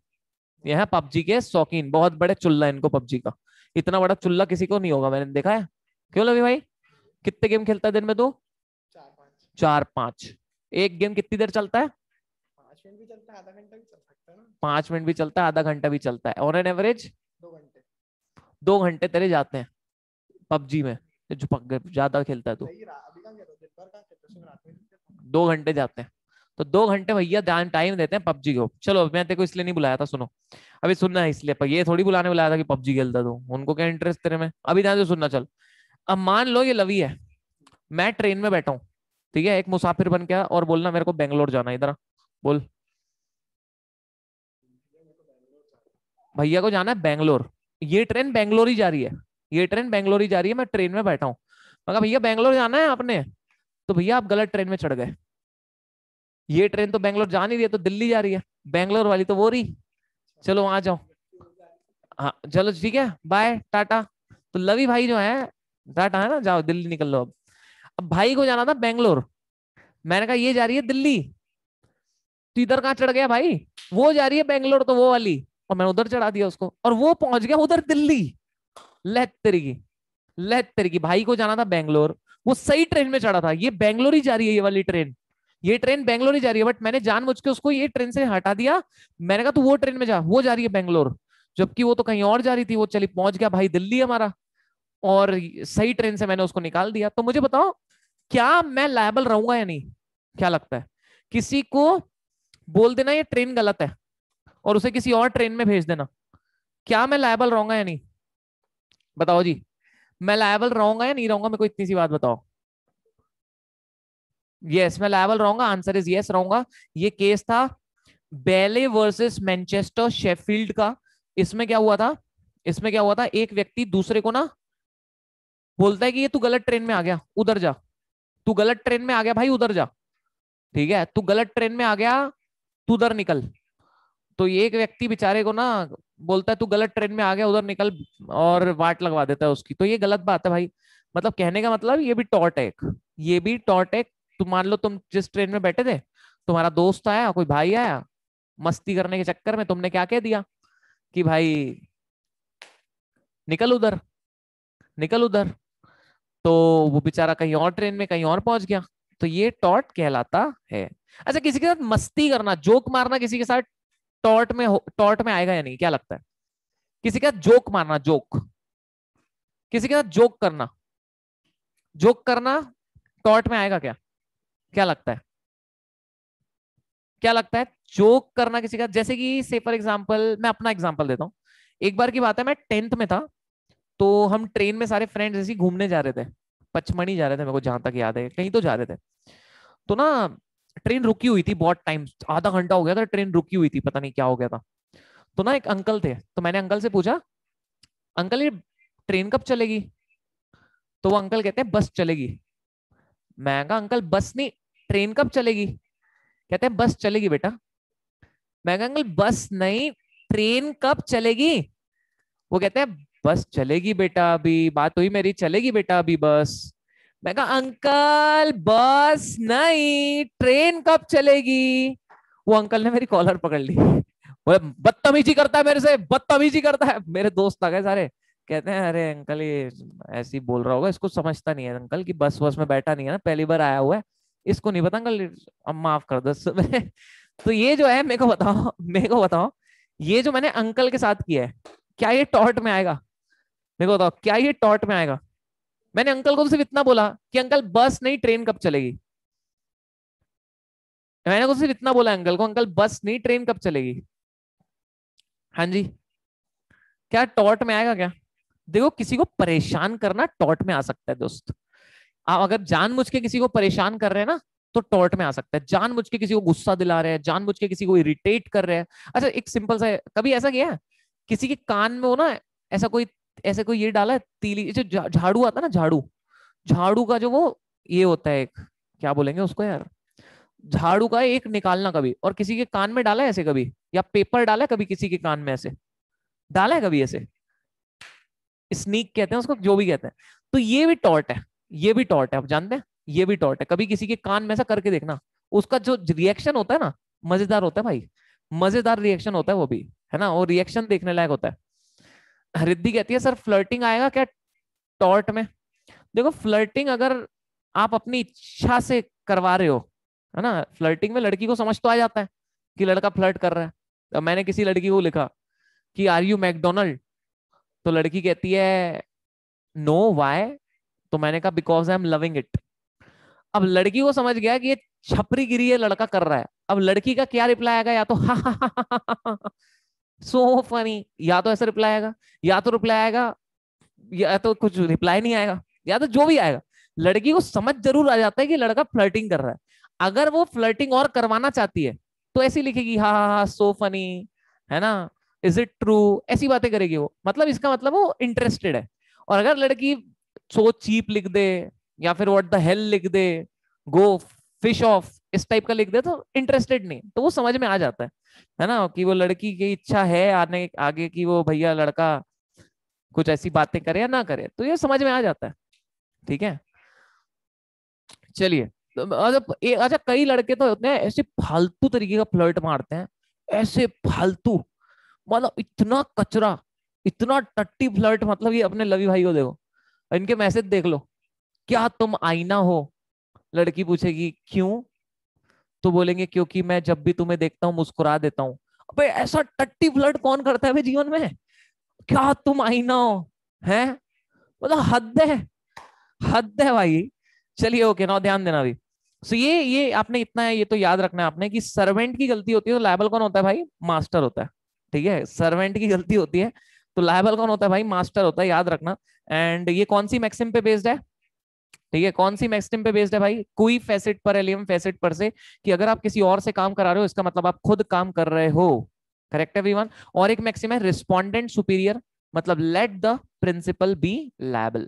ये है पबजी के शौकीन, बहुत बड़े चुल्ला इनको पबजी का। इतना बड़ा चुल्ला किसी को नहीं होगा, मैंने देखा है। क्यों लवी भाई, कितने गेम खेलता है दिन में? दो, चार, पांच। एक गेम कितनी देर चलता है? 5 मिनट भी चलता है, आधा घंटा भी चल सकता है ना। 5 मिनट भी चलता है, आधा घंटा भी चलता है। ऑन एन एवरेज 2 घंटे, 2 घंटे तेरे जाते हैं पबजी में, जो ज्यादा खेलता है तू। तो 2 घंटे जाते हैं, तो 2 घंटे भैया टाइम देते हैं पबजी को। चलो, मैं तेरे को इसलिए नहीं बुलाया था, सुनो अभी सुनना है, इसलिए ये थोड़ी बुलाने बुलाया था कि पबजी खेलता तू, उनको क्या इंटरेस्ट तेरे में। अभी ध्यान से सुनना। चल, अब मान लो ये लवी है, मैं ट्रेन में बैठा हूँ, ठीक है, एक मुसाफिर बन गया, और बोलना मेरे को बेंगलोर जाना। इधर बोल, भैया को जाना है बेंगलोर। ये ट्रेन बेंगलोर ही जा रही है, ये ट्रेन बेंगलोर ही जा रही है, मैं ट्रेन में बैठा हूँ। मगर भैया बेंगलोर जाना है आपने, तो भैया आप गलत ट्रेन में चढ़ गए। ये ट्रेन तो बेंगलोर जा नहीं रही है, तो दिल्ली जा रही है। बेंगलोर वाली तो वो रही, चलो वहां जाओ। हाँ चलो ठीक है, बाय टाटा। तो लवी भाई जो है, टाटा है ना, जाओ दिल्ली निकल लो। अब भाई को जाना था बेंगलोर, मैंने कहा ये जा रही है दिल्ली, तो इधर कहाँ चढ़ गया भाई? वो जा रही है बेंगलोर, तो वो वाली, और मैंने उधर चढ़ा दिया उसको, और वो पहुंच गया उधर दिल्ली। लहत तेरी की। भाई को जाना था बेंगलोर, वो सही ट्रेन में चढ़ा था, ये बेंगलोर ही जा रही है ये वाली ट्रेन, ये ट्रेन बेंगलोर ही जा रही है, बट मैंने जानबूझ के उसको ये ट्रेन से हटा दिया। मैंने कहा तू वो ट्रेन में जा, वो जा रही है बेंगलोर, जबकि वो तो कहीं और जा रही थी। वो चली पहुंच गया भाई दिल्ली हमारा, और सही ट्रेन से मैंने उसको निकाल दिया। तो मुझे बताओ, क्या मैं लायबल रहूंगा या नहीं? क्या लगता है? किसी को बोल देना ये ट्रेन गलत है और उसे किसी और ट्रेन में भेज देना, क्या मैं लायबल रहूंगा या नहीं? बताओ जी, मैं लायबल रहूंगा या नहीं रहूंगा? मेरे को इतनी सी बात बताओ। यस, मैं लायबल रहूंगा। आंसर इज यस, रहूंगा। ये केस था बेले वर्सेस मैनचेस्टर शेफील्ड का। इसमें क्या हुआ था, एक व्यक्ति दूसरे को ना बोलता है कि ये तू गलत ट्रेन में आ गया, उधर जा, तू गलत ट्रेन में आ गया भाई, उधर जा, ठीक है, तू गलत ट्रेन में आ गया, तू उधर निकल। तो ये एक व्यक्ति बेचारे को ना बोलता है तू गलत ट्रेन में आ गया, उधर निकल, और वाट लगवा देता है उसकी। तो ये गलत बात है भाई, मतलब कहने का मतलब ये भी टॉट है, ये भी टॉट है। तुम मान लो तुम जिस ट्रेन में बैठे थे, तुम्हारा दोस्त आया, कोई भाई आया, मस्ती करने के चक्कर में तुमने क्या कह दिया कि भाई निकल उधर, तो वो बेचारा कहीं और ट्रेन में कहीं और पहुंच गया। तो ये टॉट कहलाता है। अच्छा, किसी के साथ मस्ती करना, जोक मारना, किसी के साथ टॉट में आएगा या नहीं? क्या लगता है? किसी के साथ जोक मारना, जोक, किसी के साथ जोक करना टॉट में आएगा क्या? क्या लगता है जोक करना किसी का? जैसे कि से फॉर एग्जाम्पल, मैं अपना एग्जाम्पल देता हूँ। एक बार की बात है, मैं 10th में था, तो हम ट्रेन में सारे फ्रेंड्स ऐसे घूमने जा रहे थे, पचमणी जा रहे थे, मेरे को जहां तक याद है कहीं तो जा रहे थे। तो ना ट्रेन रुकी हुई थी बहुत टाइम, आधा घंटा हो गया था, ट्रेन रुकी हुई थी, पता नहीं क्या हो गया था। तो ना एक अंकल थे, तो मैंने अंकल से पूछा, अंकल ये ट्रेन कब चलेगी? तो वो अंकल कहते हैं बस चलेगी। मैं कहा अंकल बस नहीं, ट्रेन कब चलेगी? कहते हैं बस चलेगी बेटा। मैं कहा अंकल बस नहीं, ट्रेन कब चलेगी? वो कहते हैं बस चलेगी बेटा, अभी बात हुई मेरी, चलेगी बेटा अभी बस। मैं कहा अंकल बस नहीं, ट्रेन कब चलेगी? वो अंकल ने मेरी कॉलर पकड़ ली, बोले बदतमीजी करता है मेरे से। मेरे दोस्त आ गए सारे, कहते हैं अरे अंकल ये ऐसी बोल रहा होगा, इसको समझता नहीं है अंकल कि बस बस में बैठा नहीं है ना, पहली बार आया हुआ है, इसको नहीं पता अंकल, अब माफ कर दो। तो ये जो है, मेरे को बताओ ये जो मैंने अंकल के साथ किया है, क्या ये टॉर्ट में आएगा? मेरे को बताओ क्या ये टॉर्ट में आएगा? मैंने अंकल को तो सिर्फ इतना बोला कि अंकल बस नहीं, ट्रेन कब चलेगी। मैंने सिर्फ इतना बोला अंकल को, अंकल बस नहीं, ट्रेन कब चलेगी। हाँ जी, क्या टॉर्ट में आएगा? क्या देखो, किसी को परेशान करना टॉर्ट में आ सकता है दोस्त। आप अगर जानबूझ के किसी को परेशान कर रहे हैं ना, तो टॉर्ट में आ सकता है। जानबूझ के किसी को गुस्सा दिला रहे हैं, जानबूझ के किसी को इरिटेट कर रहे हैं। अच्छा एक सिंपल सा, कभी ऐसा किया है किसी के कान में हो ना ऐसा कोई ये डाला है तीली, जो झाड़ू आता है ना, झाड़ू का जो वो ये होता है, एक क्या बोलेंगे उसको यार, झाड़ू का एक निकालना कभी, और किसी के कान में डाला है ऐसे कभी, या पेपर डाला है कभी किसी के कान में, ऐसे डाला है कभी, ऐसे स्नीक कहते हैं उसको, जो भी कहते हैं। तो ये भी टॉर्ट है, ये भी टॉर्ट है, आप जानते हैं, ये भी टॉर्ट है। कभी किसी के कान में ऐसा करके देखना, उसका जो रिएक्शन होता है ना मजेदार होता है भाई, मजेदार रिएक्शन होता है वो भी, है ना, वो रिएक्शन देखने लायक होता है। रिद्धि कहती है सर फ्लर्टिंग आएगा क्या टॉर्ट में? देखो फ्लर्टिंग अगर आप अपनी इच्छा से करवा रहे हो, है ना, फ्लर्टिंग में लड़की को समझ तो आ जाता है कि लड़का फ्लर्ट कर रहा है। तो मैंने किसी लड़की को लिखा कि आर यू मैकडोनल्ड, तो लड़की कहती है नो वाई, तो मैंने कहा because I am loving it. अब लड़की को समझ गया कि ये छपरी गिरी है लड़का कर रहा है। अब लड़की का क्या रिप्लाई आएगा, या तो हा हा हा सो फनी, या तो ऐसा रिप्लाई आएगा, या तो रिप्लाई आएगा, या तो कुछ रिप्लाई नहीं आएगा, या तो जो भी आएगा। लड़की को समझ जरूर आ जाता है कि लड़का फ्लर्टिंग कर रहा है। अगर वो फ्लर्टिंग और करवाना चाहती है तो ऐसी लिखेगी हा हा सो फनी, है ना, इज इट ट्रू, ऐसी बातें करेगी वो, मतलब इसका मतलब वो इंटरेस्टेड है। और अगर लड़की सो चीप लिख दे, या फिर व्हाट द हेल लिख दे, गो फिश ऑफ, इस टाइप का लिख दे, तो इंटरेस्टेड नहीं, तो वो समझ में आ जाता है ना, कि वो लड़की की इच्छा है आने आगे की वो भैया लड़का कुछ ऐसी बातें करे या ना करे, तो ये समझ में आ जाता है। ठीक है, चलिए। अच्छा, कई लड़के तो होते हैं ऐसे फालतू तरीके का फ्लर्ट मारते हैं, ऐसे फालतू, मतलब इतना कचरा, इतना टट्टी फ्लर्ट। मतलब ये अपने लवी भाई को देखो, इनके मैसेज देख लो, क्या तुम आईना हो? लड़की पूछेगी क्यों, तो बोलेंगे क्योंकि मैं जब भी तुम्हें देखता हूँ मुस्कुरा देता हूँ। अबे ऐसा टट्टी फ्लर्ट कौन करता है भाई जीवन में? क्या तुम आईना हो, हैं? मतलब हद है भाई। चलिए ओके, ना ध्यान देना भी। सो ये आपने इतना है, ये तो याद रखना है आपने कि सर्वेंट की गलती होती है तो लायबल कौन होता है भाई? मास्टर होता है। ठीक है, सर्वेंट की गलती होती है तो लायबल कौन होता है भाई? मास्टर होता है, याद रखना। एंड ये कौन सी मैक्सिम पे बेस्ड है? ठीक है, कौन सी मैक्सिम पे बेस्ड है भाई? कोई फैसेट पर, एलियम फैसेट पर से, कि अगर आप किसी और से काम करा रहे हो इसका मतलब आप खुद काम कर रहे हो। Correct everyone. और एक मैक्सिम है रिस्पोंडेंट सुपीरियर, मतलब let the principal be liable.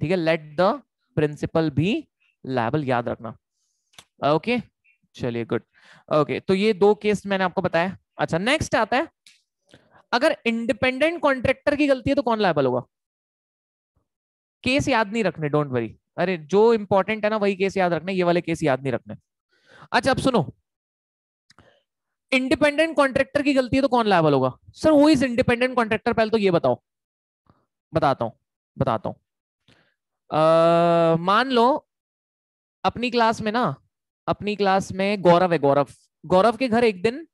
ठीक है, let the principal be liable, याद रखना। ओके, चलिए गुड। ओके, तो ये दो केस मैंने आपको बताया। अच्छा, नेक्स्ट आता है, अगर इंडिपेंडेंट कॉन्ट्रैक्टर की गलती है तो कौन लायबल होगा? केस याद नहीं रखने, डोंट वरी। अरे जो इंपॉर्टेंट है ना वही केस याद रखने, ये वाले केस याद नहीं रखने। अच्छा, अब सुनो, इंडिपेंडेंट कॉन्ट्रैक्टर की गलती है तो कौन लायबल होगा? Sir who is independent contractor, पहले तो ये बताओ। बताता हूं। मान लो अपनी क्लास में गौरव है। गौरव के घर एक दिन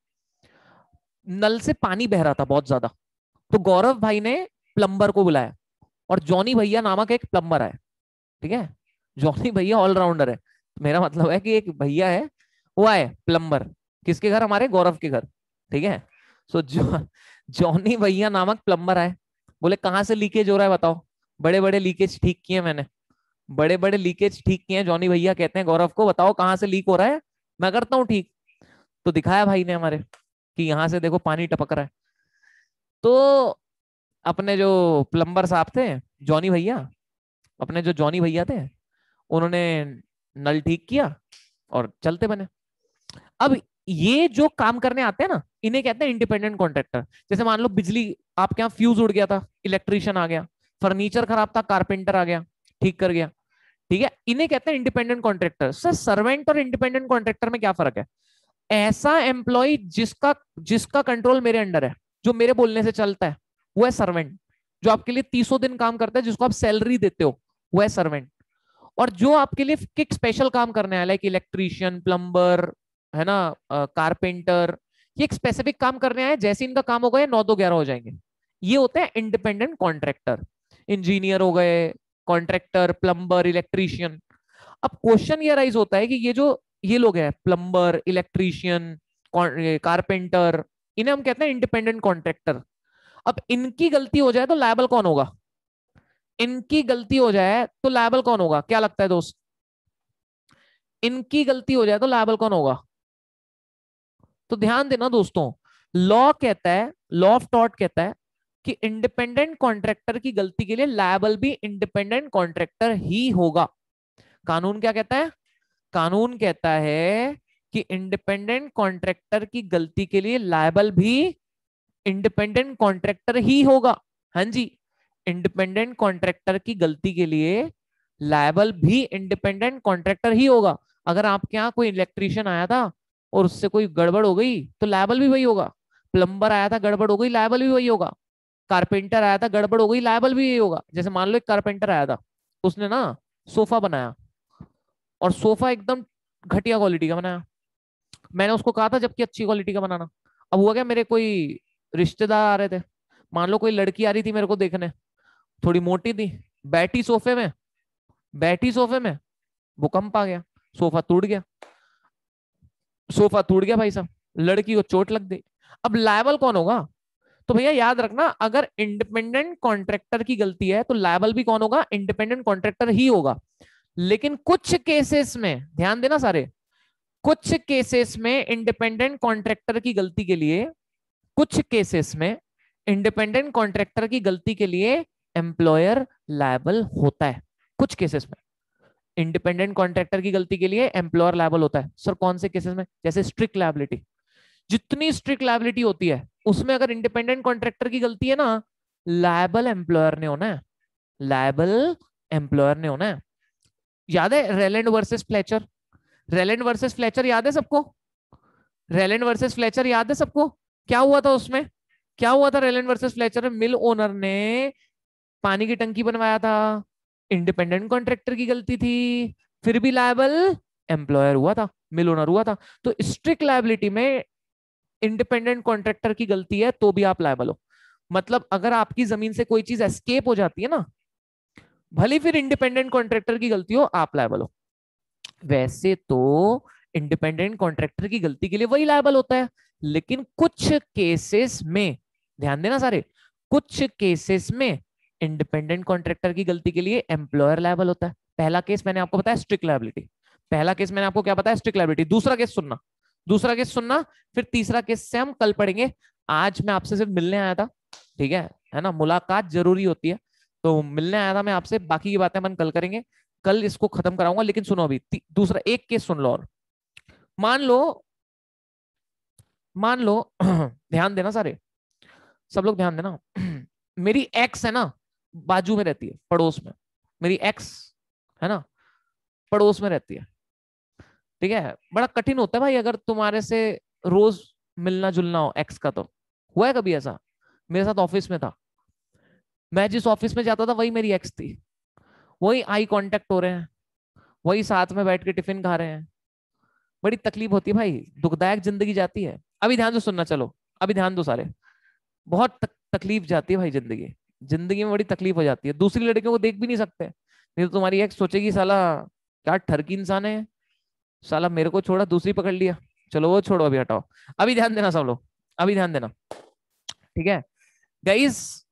नल से पानी बह रहा था बहुत ज्यादा, तो गौरव भाई ने प्लम्बर को बुलाया, और जॉनी भैया नामक एक प्लम्बर है। ठीक है, जॉनी भैया ऑलराउंडर है, तो मेरा मतलब है कि एक भैया है वो आए प्लम्बर, किसके घर? हमारे गौरव के घर। ठीक है, सो जॉनी भैया नामक प्लम्बर आए, बोले कहाँ से लीकेज हो रहा है बताओ, बड़े बड़े लीकेज ठीक किए मैंने। जॉनी भैया कहते हैं गौरव को, बताओ कहाँ से लीक हो रहा है, मैं करता हूँ ठीक। तो दिखाया भाई ने हमारे कि यहाँ से देखो पानी टपक रहा है। तो अपने जो प्लम्बर साहब थे, अपने जो जॉनी भैया थे, उन्होंने नल ठीक किया और चलते बने। अब ये जो काम करने आते हैं ना, इन्हें कहते हैं इंडिपेंडेंट कॉन्ट्रैक्टर। जैसे मान लो बिजली, आपके यहाँ फ्यूज उड़ गया था, इलेक्ट्रिशियन आ गया, फर्नीचर खराब था, कारपेंटर आ गया ठीक कर गया। ठीक है, इन्हें कहते हैं इंडिपेंडेंट कॉन्ट्रैक्टर। सर सर्वेंट और इंडिपेंडेंट कॉन्ट्रैक्टर में क्या फर्क है? ऐसा एम्प्लॉय जिसका कंट्रोल मेरे अंडर है, जो मेरे बोलने से चलता है, वो है सर्वेंट। जो आपके लिए 300 दिन काम करता है, जिसको आप सैलरी देते हो, वो है सर्वेंट। और जो आपके लिए किक स्पेशल काम करने वाला है, इलेक्ट्रीशियन, प्लम्बर, है ना, कारपेंटर, ये एक स्पेसिफिक काम करने आए, जैसे इनका काम हो गया 9-2-11 हो जाएंगे। ये होते हैं इंडिपेंडेंट कॉन्ट्रैक्टर। इंजीनियर हो गए, कॉन्ट्रैक्टर, प्लम्बर, इलेक्ट्रीशियन। अब क्वेश्चन ये राइज होता है कि ये लोग हैं प्लम्बर, इलेक्ट्रीशियन, कारपेंटर, इन्हें हम कहते हैं इंडिपेंडेंट कॉन्ट्रैक्टर। अब इनकी गलती हो जाए तो लायबल कौन होगा? क्या लगता है दोस्त, इनकी गलती हो जाए तो लायबल कौन होगा? तो ध्यान देना दोस्तों, लॉ कहता है, लॉ ऑफ टॉर्ट कहता है कि इंडिपेंडेंट कॉन्ट्रैक्टर की गलती के लिए लायबल भी इंडिपेंडेंट कॉन्ट्रैक्टर ही होगा। कानून क्या कहता है? कानून कहता है कि इंडिपेंडेंट कॉन्ट्रैक्टर की गलती के लिए लायबल भी इंडिपेंडेंट कॉन्ट्रैक्टर ही होगा। हाँ जी, इंडिपेंडेंट कॉन्ट्रैक्टर की गलती के लिए लायबल भी इंडिपेंडेंट कॉन्ट्रैक्टर ही होगा। अगर आपके यहाँ कोई इलेक्ट्रिशियन आया था और उससे कोई गड़बड़ हो गई तो लायबल भी वही होगा। प्लम्बर आया था, गड़बड़ हो गई, लायबल भी वही होगा। कारपेंटर आया था, गड़बड़ हो गई, लायबल भी यही होगा। जैसे मान लो एक कारपेंटर आया था, उसने ना सोफा बनाया और सोफा एकदम घटिया क्वालिटी का बनाया। मैंने उसको कहा था जबकि अच्छी क्वालिटी का बनाना। अब हुआ क्या, मेरे कोई रिश्तेदार आ रहे थे, मान लो कोई लड़की आ रही थी मेरे को देखने, थोड़ी मोटी थी, बैठी सोफे में भूकंप आ गया, सोफा टूट गया भाई साहब, लड़की को चोट लग गई। अब लायबल कौन होगा? तो भैया याद रखना, अगर इंडिपेंडेंट कॉन्ट्रैक्टर की गलती है तो लायबल भी कौन होगा? इंडिपेंडेंट कॉन्ट्रैक्टर ही होगा। लेकिन कुछ केसेस में ध्यान देना सारे, कुछ केसेस में इंडिपेंडेंट कॉन्ट्रैक्टर की गलती के लिए, कुछ केसेस में इंडिपेंडेंट कॉन्ट्रैक्टर की गलती के लिए एम्प्लॉयर लायबल होता है। कुछ केसेस में इंडिपेंडेंट कॉन्ट्रैक्टर की गलती के लिए एम्प्लॉयर लायबल होता है। सर कौन से केसेस में? जैसे स्ट्रिक्ट लायबिलिटी, जितनी स्ट्रिक्ट लायबिलिटी होती है उसमें अगर इंडिपेंडेंट कॉन्ट्रैक्टर की गलती है ना, लायबल एम्प्लॉयर ने होना है, लायबल एम्प्लॉयर ने होना है। याद है Rylands versus Fletcher? Rylands versus Fletcher याद है सबको? रेलैंड वर्सेस फ्लेचर याद है सबको? क्या हुआ था उसमें? क्या हुआ था रेलैंड वर्सेस फ्लेचर में? मिल ओनर ने पानी की टंकी बनवाया था, इंडिपेंडेंट कॉन्ट्रैक्टर की गलती थी, फिर भी लायबल एम्प्लॉयर हुआ था, मिल ओनर हुआ था। तो स्ट्रिक्ट लायबिलिटी में इंडिपेंडेंट कॉन्ट्रैक्टर की गलती है तो भी आप लायबल हो। मतलब अगर आपकी जमीन से कोई चीज एस्केप हो जाती है ना, भले फिर इंडिपेंडेंट कॉन्ट्रैक्टर की गलती हो, आप लायबल हो। वैसे तो इंडिपेंडेंट कॉन्ट्रैक्टर की गलती के लिए वही लायबल होता है, लेकिन कुछ केसेस में, ध्यान देना सारे, कुछ केसेस में इंडिपेंडेंट कॉन्ट्रैक्टर की गलती के लिए एम्प्लॉयर लायबल होता है। पहला केस मैंने आपको बताया स्ट्रिक्ट लायबिलिटी, पहला केस मैंने आपको क्या बताया? Strict liability. दूसरा केस सुनना, फिर तीसरा केस से हम कल पढ़ेंगे। आज मैं आपसे सिर्फ मिलने आया था, ठीक है ना, मुलाकात जरूरी होती है, तो मिलने आया था मैं आपसे। बाकी की बातें अपन कल करेंगे, कल इसको खत्म कराऊंगा। लेकिन सुनो अभी दूसरा एक केस सुन लो। और मान लो ध्यान देना सारे, सब लोग ध्यान देना। मेरी एक्स है ना, बाजू में रहती है, पड़ोस में, मेरी एक्स है ना, पड़ोस में रहती है, ठीक है। बड़ा कठिन होता है भाई अगर तुम्हारे से रोज मिलना जुलना हो एक्स का। तो हुआ है कभी ऐसा मेरे साथ, ऑफिस में था, मैं जिस ऑफिस में जाता था वही मेरी एक्स थी, वही आई कांटेक्ट हो रहे हैं, वही साथ में बैठ के टिफिन खा रहे हैं। बड़ी तकलीफ होती है भाई, दुखदायक जिंदगी जाती है। अभी ध्यान दो, सुनना, चलो अभी ध्यान दो सारे। बहुत तकलीफ जाती है भाई जिंदगी में बड़ी तकलीफ हो जाती है। दूसरी लड़कियों को देख भी नहीं सकते, नहीं तो तुम्हारी एक्स सोचेगी साला क्या ठरकी इंसान है, साला मेरे को छोड़ा दूसरी पकड़ लिया। चलो वो छोड़ो, अभी हटाओ। अभी ध्यान देना सब लोग, अभी ध्यान देना, ठीक है गाइस।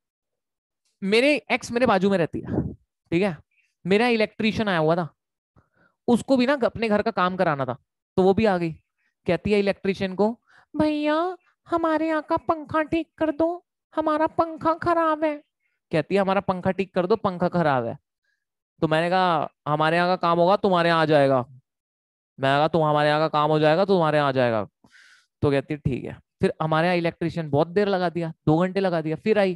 मेरे एक्स मेरे बाजू में रहती है, ठीक है। मेरा इलेक्ट्रिशियन आया हुआ था, उसको भी ना अपने घर का काम कराना था, तो वो भी आ गई। कहती है इलेक्ट्रिशियन को, भैया हमारे यहाँ का पंखा ठीक कर दो, हमारा पंखा खराब है। कहती है हमारा पंखा ठीक कर दो, पंखा खराब है। तो मैंने कहा हमारे यहाँ का काम होगा, तुम्हारे यहाँ आ जाएगा। मैं कहा तुम हमारे यहाँ का काम हो जाएगा, तुम्हारे यहाँ आ जाएगा। तो कहती है ठीक है। फिर हमारे यहाँ इलेक्ट्रिशियन बहुत देर लगा दिया, 2 घंटे लगा दिया। फिर आई,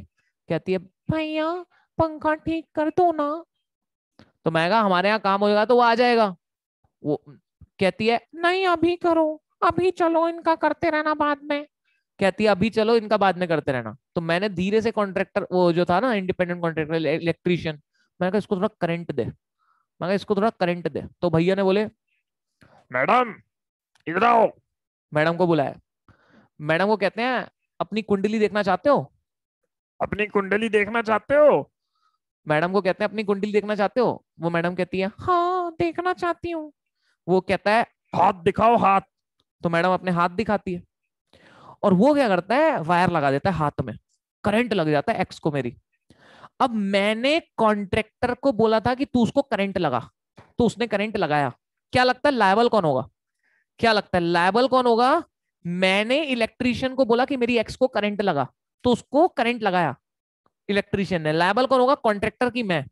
कहती है भैया पंखा ठीक कर दो ना। तो मैं कहा हमारे यहाँ काम हो जाएगा तो वो आ जाएगा। वो कहती है नहीं अभी करो, अभी चलो, इनका करते रहना बाद में। कहती है अभी चलो, इनका बाद में करते रहना। तो मैंने धीरे से कॉन्ट्रैक्टर, वो जो था ना इंडिपेंडेंट कॉन्ट्रैक्टर इलेक्ट्रिशियन, मैंने कहा इसको थोड़ा करंट दे, तो भैया ने बोले मैडम इधर आओ। मैडम को बुलाया, मैडम को कहते हैं अपनी कुंडली देखना चाहते हो? मैडम को कहते हैं अपनी कुंडली देखना चाहते हो? वो मैडम कहती है हाँ देखना चाहती हूँ। वो कहता है हाथ दिखाओ हाथ। तो मैडम अपने हाथ दिखाती है और वो क्या करता है, वायर लगा देता है हाथ में, करंट लग जाता है एक्स को मेरी। अब मैंने कॉन्ट्रैक्टर को बोला था कि तू उसको करंट लगा, तो उसने करंट लगाया। क्या लगता है लायबल कौन होगा? मैंने इलेक्ट्रिशियन को बोला कि मेरी एक्स को करंट लगा, तो उसको करंट लगाया इलेक्ट्रिशियन ने। लायबल कौन होगा? कॉन्ट्रैक्टर की मैं।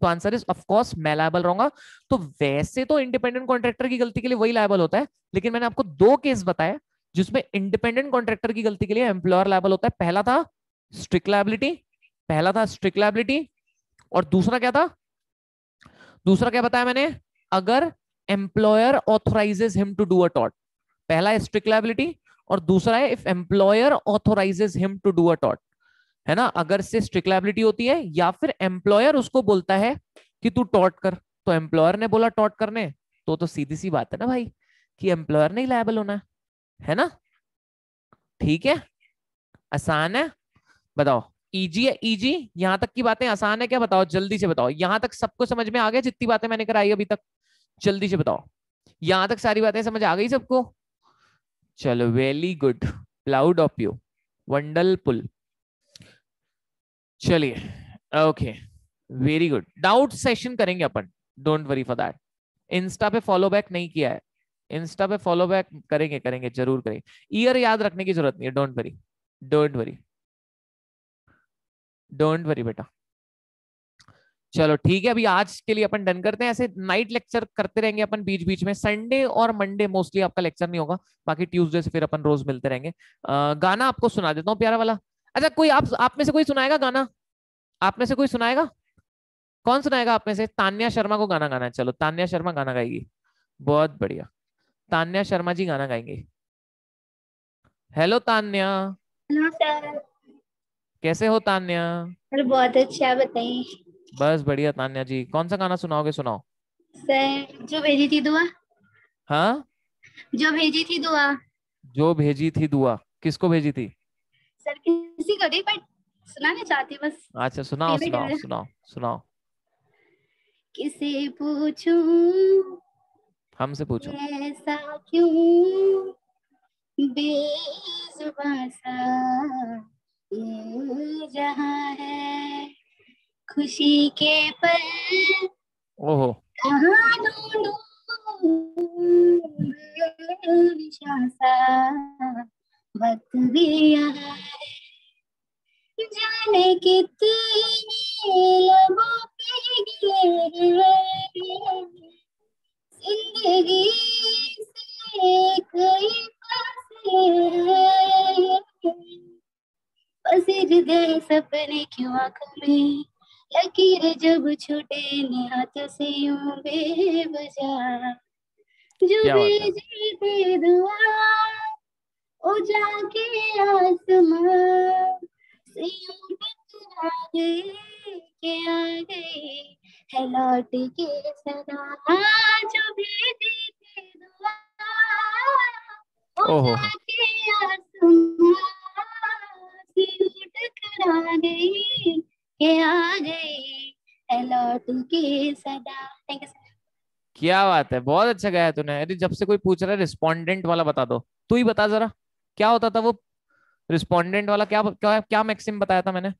तो आंसर इज ऑफ कोर्स मैं लायबल रहूंगा। तो वैसे तो इंडिपेंडेंट कॉन्ट्रैक्टर की गलती के लिए वही लायबल होता है, लेकिन मैंने आपको दो केस बताया जिसमें इंडिपेंडेंट कॉन्ट्रैक्टर की गलती के लिए एम्प्लॉयर लायबल होता है। पहला था स्ट्रिक्ट लायबिलिटी और दूसरा क्या बताया मैंने, अगर employer authorises him to do a टॉट। पहला है स्ट्रिक्ट लायबिलिटी और दूसरा है if employer authorises him to do a टॉट, है ना। अगर से स्ट्रिक्ट लायबिलिटी होती है या फिर एम्प्लॉयर उसको बोलता है कि तू टॉट कर, तो एम्प्लॉयर ने बोला टॉट करने, तो सीधी सी बात है ना भाई कि एम्प्लॉयर नहीं लायबल होना है ना। ठीक है, आसान है, बताओ इजी है। इजी यहां तक की बातें आसान है क्या, बताओ जल्दी से बताओ। यहां तक सबको समझ में आ गया जितनी बातें मैंने कराई अभी तक, जल्दी से बताओ यहां तक सारी बातें समझ आ गई सबको? चलो very good, proud of you, wonderful. चलिए okay, very good. Doubt session करेंगे अपन, don't worry for that. Insta पे फॉलो बैक नहीं किया है, इंस्टा पे फॉलो बैक करेंगे जरूर करेंगे। ईयर याद रखने की जरूरत नहीं है, डोंट वरी बेटा। चलो ठीक है, अभी आज के लिए अपन डन करते हैं। ऐसे नाइट लेक्चर करते रहेंगे अपन बीच बीच में, संडे और मंडे मोस्टली आपका लेक्चर नहीं होगा, बाकी ट्यूसडे से फिर अपन रोज मिलते रहेंगे। गाना आपको सुना देता हूँ प्यारा वाला। अच्छा कोई आप में से कोई सुनाएगा गाना? आप में से कोई सुनाएगा? कौन सुनाएगा आप में से? तान्या शर्मा को गाना गाना है। चलो तान्या शर्मा गाना गाएगी, बहुत बढ़िया, तान्या शर्मा जी गाना गाएंगे। हेलो तान्या। हेलो सर, कैसे हो तान्या? सर बहुत अच्छा, बताइए। बस बढ़िया तान्या जी, कौन सा गाना सुनाओगे? सुनाओ सर, जो भेजी थी दुआ। हाँ जो भेजी थी दुआ किसको भेजी थी? सर किसी को नहीं, बट सुनाना चाहती बस। अच्छा सुनाओ सुनाओ सुनाओ सुनाओ। किसे पूछूं, हमसे पूछो, ऐसा क्यों बेजुबां सा ये जहां है, खुशी के पल ओहो कहां ढूंढूं निशान सा, वक्त भी यहाँ है जाने कितने लबों पे गिले हुए, जिंदगी से कोई फासला है, बस इधर सपने क्यों आंखों में, लकीर जब छूटे निहातों से यूं बेवजह, जो भेजी थी दुआ ओ जाके आसमां से यूं बिखरा गई के आ गई है लौट के सदा, जो भेजी थी दुआ ओ जाके आसमां से टकरा गई के आ गई है लौट के सदा। थैंक यू सर, क्या बात है, बहुत अच्छा गाया तूने। अरे जब से कोई पूछ रहा है रिस्पोंडेंट वाला बता दो, तू ही बता जरा क्या होता था वो रिस्पोंडेंट वाला, क्या क्या, क्या मैक्सिम बताया था मैंने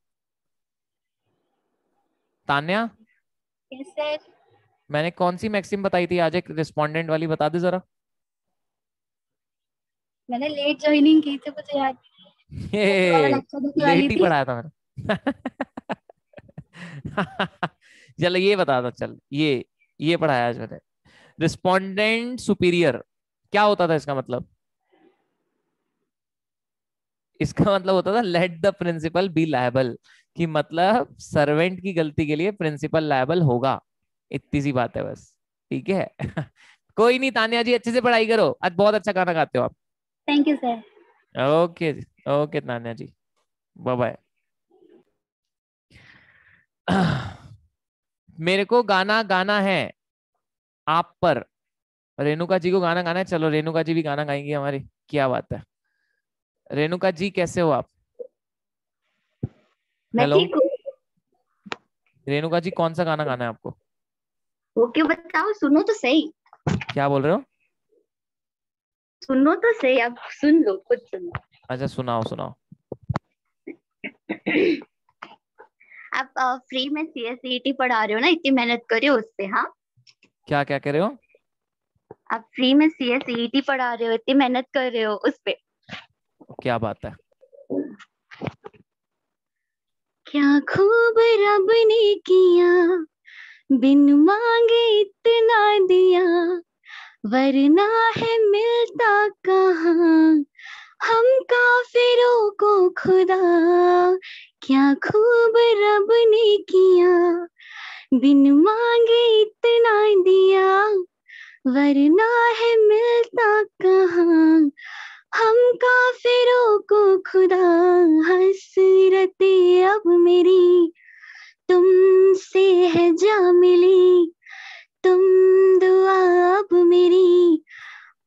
तान्या? Yes, मैंने कौन सी मैक्सिम बताई थी आज? एक रिस्पोंडेंट वाली बता दे जरा। मैंने लेट जॉइनिंग की थी, मुझे याद लेट ही पढ़ाया था मैंने। चलो ये बता दो, चल ये पढ़ाया आज मैंने। रिस्पोंडेंट सुपीरियर क्या होता था? इसका मतलब होता था let the principal be liable, कि मतलब सर्वेंट की गलती के लिए प्रिंसिपल लायबल होगा, इतनी सी बात है बस। ठीक है कोई नहीं तानिया जी, अच्छे से पढ़ाई करो, आज बहुत अच्छा गाना गाते हो आप। Thank you sir. Okay okay Tania ji, bye bye. मेरे को गाना गाना है आप पर, रेणुका जी को गाना गाना है। चलो रेणुका जी भी गाना गाएंगी हमारी, क्या बात है। रेणुका जी कैसे हो आप? हेलो रेणुका जी, कौन सा गाना गाना है आपको? ओके बताओ, सुनो तो सही। क्या बोल रहे हो? सुनो तो सही, आप सुन लो, खुद सुनो। अच्छा सुनाओ। आप फ्री में CSEET पढ़ा रहे हो ना, इतनी मेहनत कर रहे हो उससे। हाँ क्या कर रहे हो आप? फ्री में CSEET पढ़ा रहे हो, इतनी मेहनत कर रहे हो उसपे, क्या बात है। क्या खूब रब ने किया बिन मांगे इतना दिया, वरना है मिलता कहाँ हम काफिरों को खुदा। क्या खूब रब ने किया, बिन मांगे इतना दिया, वरना है मिलता कहाँ हम काफिरों को खुदा। हसरते अब मेरी तुमसे है जा मिली, तुम दुआ अब मेरी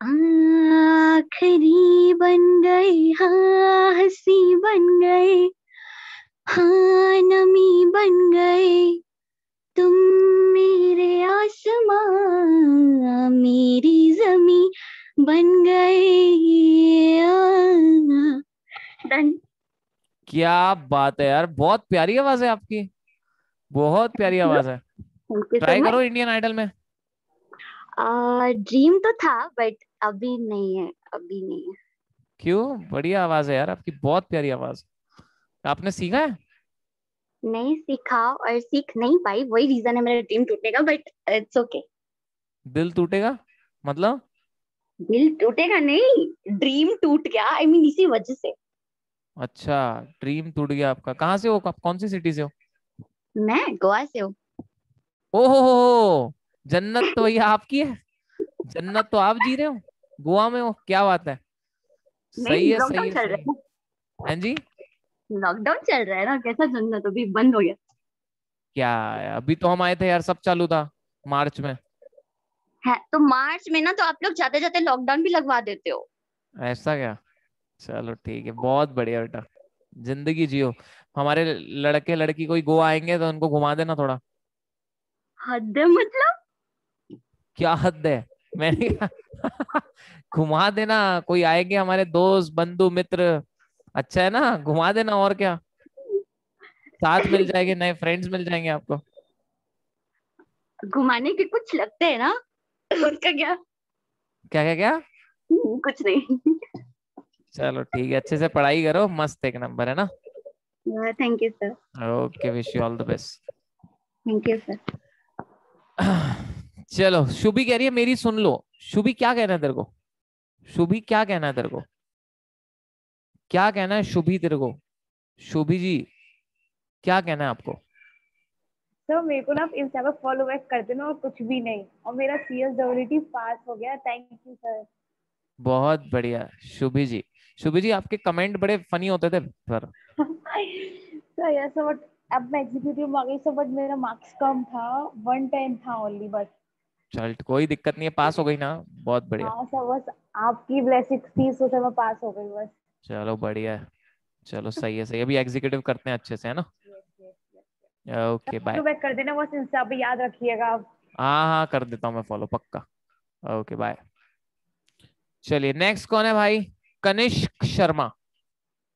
आखरी बन गए। हाँ हंसी बन गए, हाँ नमी बन गए, तुम मेरे आसमां मेरी जमीन बन गए। क्या बात है यार, बहुत प्यारी आवाज है आपकी, बहुत प्यारी आवाज है। ट्राई करो इंडियन आइडल में। ड्रीम तो था बट अभी नहीं है, अभी नहीं है। क्यों? बढ़िया आवाज है यार आपकी, बहुत प्यारी आवाज। आपने सीखा है? नहीं सीखा और सीख नहीं पाई, वही रीजन है मेरा ड्रीम टूटने का, बट इट्स ओके। दिल टूटेगा मतलब? दिल टूटेगा नहीं, ड्रीम टूट गया आई मीन इसी वजह से। अच्छा ड्रीम टूट गया आपका। कहाँ से हो आप, कौन सी सिटी से हो? मैं गोवा से हूँ। ओहो, जन्नत तो ये आपकी है, जन्नत तो आप जी रहे हो, गोवा में हो, क्या बात है। सही है, सही है। हां जी, लॉकडाउन चल रहा है ना, कैसा जन्नत अभी बंद हो गया क्या? अभी तो हम आए थे यार, सब चालू था मार्च में। है तो मार्च में ना, तो आप लोग जाते जाते लॉकडाउन भी लगवा देते हो ऐसा क्या? चलो ठीक है, बहुत बढ़िया बेटा, जिंदगी जियो। हमारे लड़के लड़की कोई गोवा आएंगे तो उनको घुमा देना थोड़ा। हद है मतलब? क्या हद है, मैंने घुमा देना। कोई आएंगे हमारे दोस्त बंधु मित्र, अच्छा है ना, घुमा देना और क्या, साथ मिल जाएंगे, नए फ्रेंड्स मिल जाएंगे आपको। घुमाने के कुछ लगते हैं ना, उसका क्या? क्या क्या क्या? कुछ नहीं। चलो ठीक है, अच्छे से पढ़ाई करो, मस्त एक नंबर, है ना? Thank you sir. Okay, wish you all the best. Thank you sir. चलो शुभी कह रही है मेरी सुन लो। शुभी क्या कहना है तेरे को? शुभी क्या कहना है तेरे को? क्या कहना है शुभी तेरे को? शुभी जी क्या कहना है आपको? सर मेरे को ना इंस्टा पर फॉलो बैक कर देना और कुछ भी नहीं, और मेरा CSEET पास हो गया। Thank you sir. बहुत बढ़िया शुभी जी। शुभी जी आपके कमेंट बड़े फनी होते थे पर सर अब मैं एग्जीक्यूटिव मांगी सो, बट मेरा मार्क्स कम था, 110 था ओनली। बट चल कोई दिक्कत नहीं है, पास हो गई ना, बहुत बढ़िया। हां सर, बस आपकी ब्लेसिंग थी सो सर मैं पास हो गई बस। चलो बढ़िया है, चलो सही है सही। अभी एग्जीक्यूटिव करते हैं अच्छे से, है ना? Okay bye. फॉलो बैक कर देना बस इंस्टा पे, याद रखिएगा आप। हां हां कर देता हूं मैं फॉलो, पक्का। Okay bye. चलिए नेक्स्ट कौन है भाई? कनिष्क शर्मा।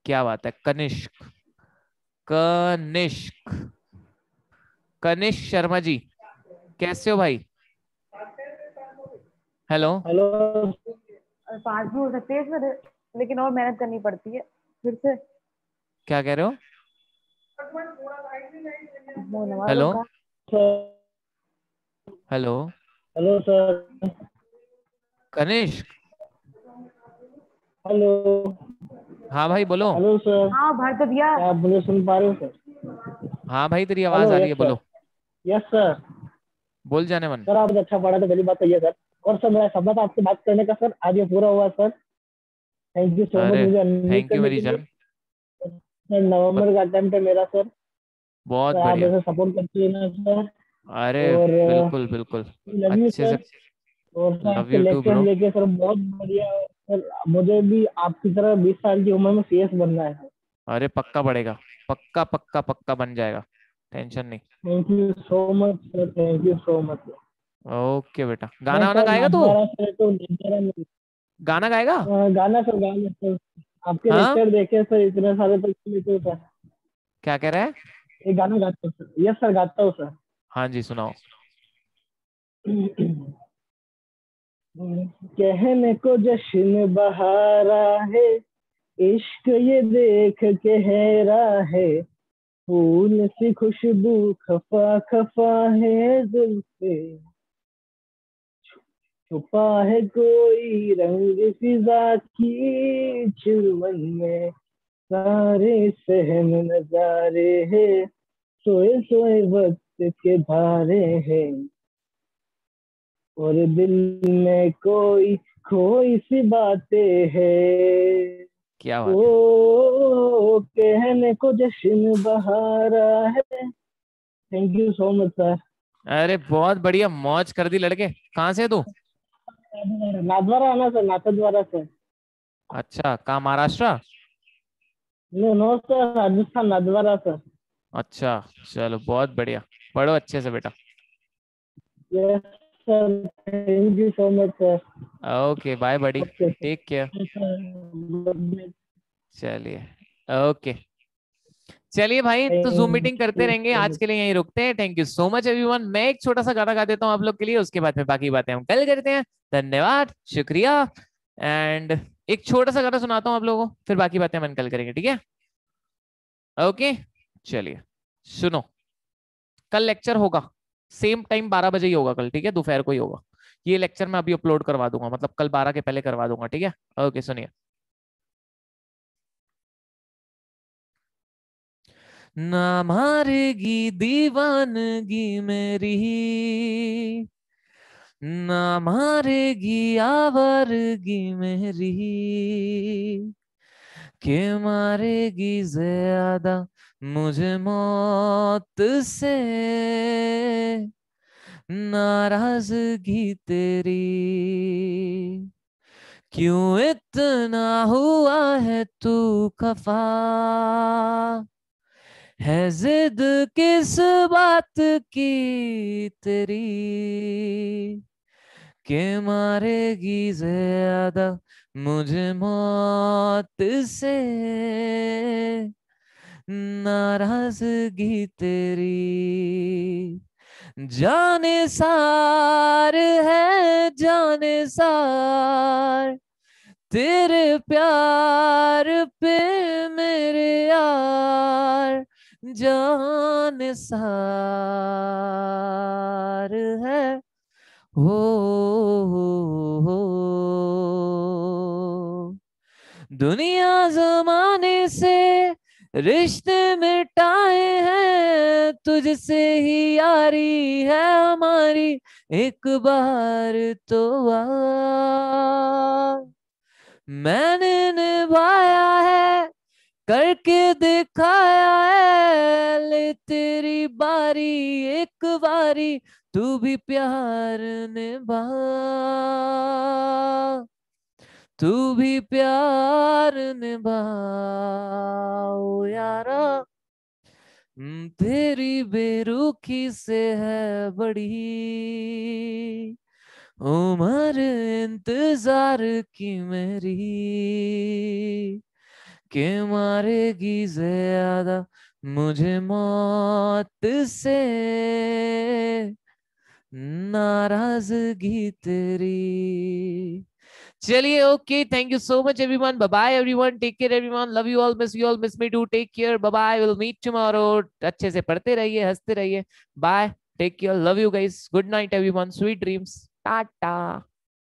क्या बात है कनिष्क, कनिष्क, कनिष्क शर्मा जी कैसे हो भाई? Hello hello. पास भी हो सकते हैं लेकिन और मेहनत करनी पड़ती है। फिर से क्या कह रहे हो? Hello hello hello sir. Kanishk hello. हाँ भाई बोलो। Hello sir. हाँ भर तो दिया। आप मुझे सुन पा रहे हो सर? हाँ भाई तेरी आवाज आ रही है, बोलो। यस सर, बोल जाने मन। सर आपने अच्छा पढ़ा, तो पहली बात तो ये सर, और सर मेरा सपना था आपसे बात करने का सर, आज ये पूरा हुआ sir. Thank you so much. मुझे थैंक यू वेरी सर। नवंबर का अटेम्प्ट है मेरा सर, बहुत बढ़िया सपोर्ट करती है ना सर। अरे बिल्कुल बिल्कुल अच्छे से, और लेक्चर लेके सर बहुत बढ़िया। सर मुझे भी आपकी तरह 20 साल की उम्र में CS बनना है। अरे पक्का पड़ेगा, पक्का पक्का पक्का बन जाएगा, टेंशन नहीं। Thank you so much sir, thank you so much. Okay बेटा, गाना वाना गाएगा तो? गाना गाएगा? गाना सर, गाना सर आपके लेक्चर देखे सर इतने सारे तक। क्या कह रहा है? एक गाना गाता हूँ सर। यस सर गाता हूँ सर। हाँ जी सुनाओ। कहने को जश्न बहारा है, इश्क ये देख के हैरा है, फूल सी खुशबू खफा खफा है जुल्फे, छुपा है कोई रंग फिजा की चुमन में, सारे सहम नजारे हैं सोए सोए वक्त के भारे हैं। और दिल में कोई कोई सी बातें है, क्या बात है? ओ कहने को जश्न बहारा है। Thank you so much sir. अरे बहुत बढ़िया, मौज कर दी लड़के। कहाँ से तू? नाथद्वारा आना सर, नाथद्वारा से। अच्छा, कहाँ Maharashtra? No sir, Rajasthan, Nathdwara sir. अच्छा चलो बहुत बढ़िया, पढ़ो अच्छे से बेटा। yes. Thank you so much, sir. Okay, bye, buddy. Okay. Take care. चलिए, okay. चलिए भाई, तो Zoom मीटिंग करते रहेंगे, आज के लिए यहीं रुकते हैं। Thank you so much everyone. मैं एक छोटा सा गाना गा देता हूँ आप लोग के लिए, उसके बाद में बाकी बातें हम कल करते हैं। धन्यवाद, शुक्रिया। एंड एक छोटा सा गाना सुनाता हूँ आप लोगों को, फिर बाकी बातें हम कल करेंगे, ठीक है? ओके चलिए, सुनो, कल लेक्चर होगा सेम टाइम 12 बजे ही होगा कल, ठीक है? दोपहर को ही होगा। ये लेक्चर मैं अभी अपलोड करवा दूंगा, मतलब कल 12 के पहले करवा दूंगा, ठीक है? ओके सुनिए। ना मारेगी दीवानगी मेरी, ना मारेगी आवारगी मेरी, के मारेगी ज्यादा मुझे मौत से नाराजगी तेरी। क्यों इतना हुआ है तू खफा, है जिद किस बात की तेरी, के मारेगी ज्यादा मुझे मौत से नाराजगी तेरी। जाने सार है जाने सार तेरे प्यार पे मेरे यार, जाने सार है हो। दुनिया जमाने से रिश्ते मिटाए हैं, तुझसे ही यारी है हमारी, एक बार तो आ। मैंने निभाया है, करके दिखाया है, ले तेरी बारी एक बारी तू भी प्यार निभा, तू भी प्यार निभाओ यारा। तेरी बेरुखी से है बड़ी उम्र इंतजार की मेरी, के मारेगी ज्यादा मुझे मौत से नाराजगी तेरी। चलिए okay, thank you so much everyone, bye bye everyone, take care everyone, love you, all miss me too, take care, bye bye, will meet tomorrow. अच्छे से पढ़ते रहिए, हंसते रहिए, bye, take care, love you guys, good night everyone, sweet dreams, Tata.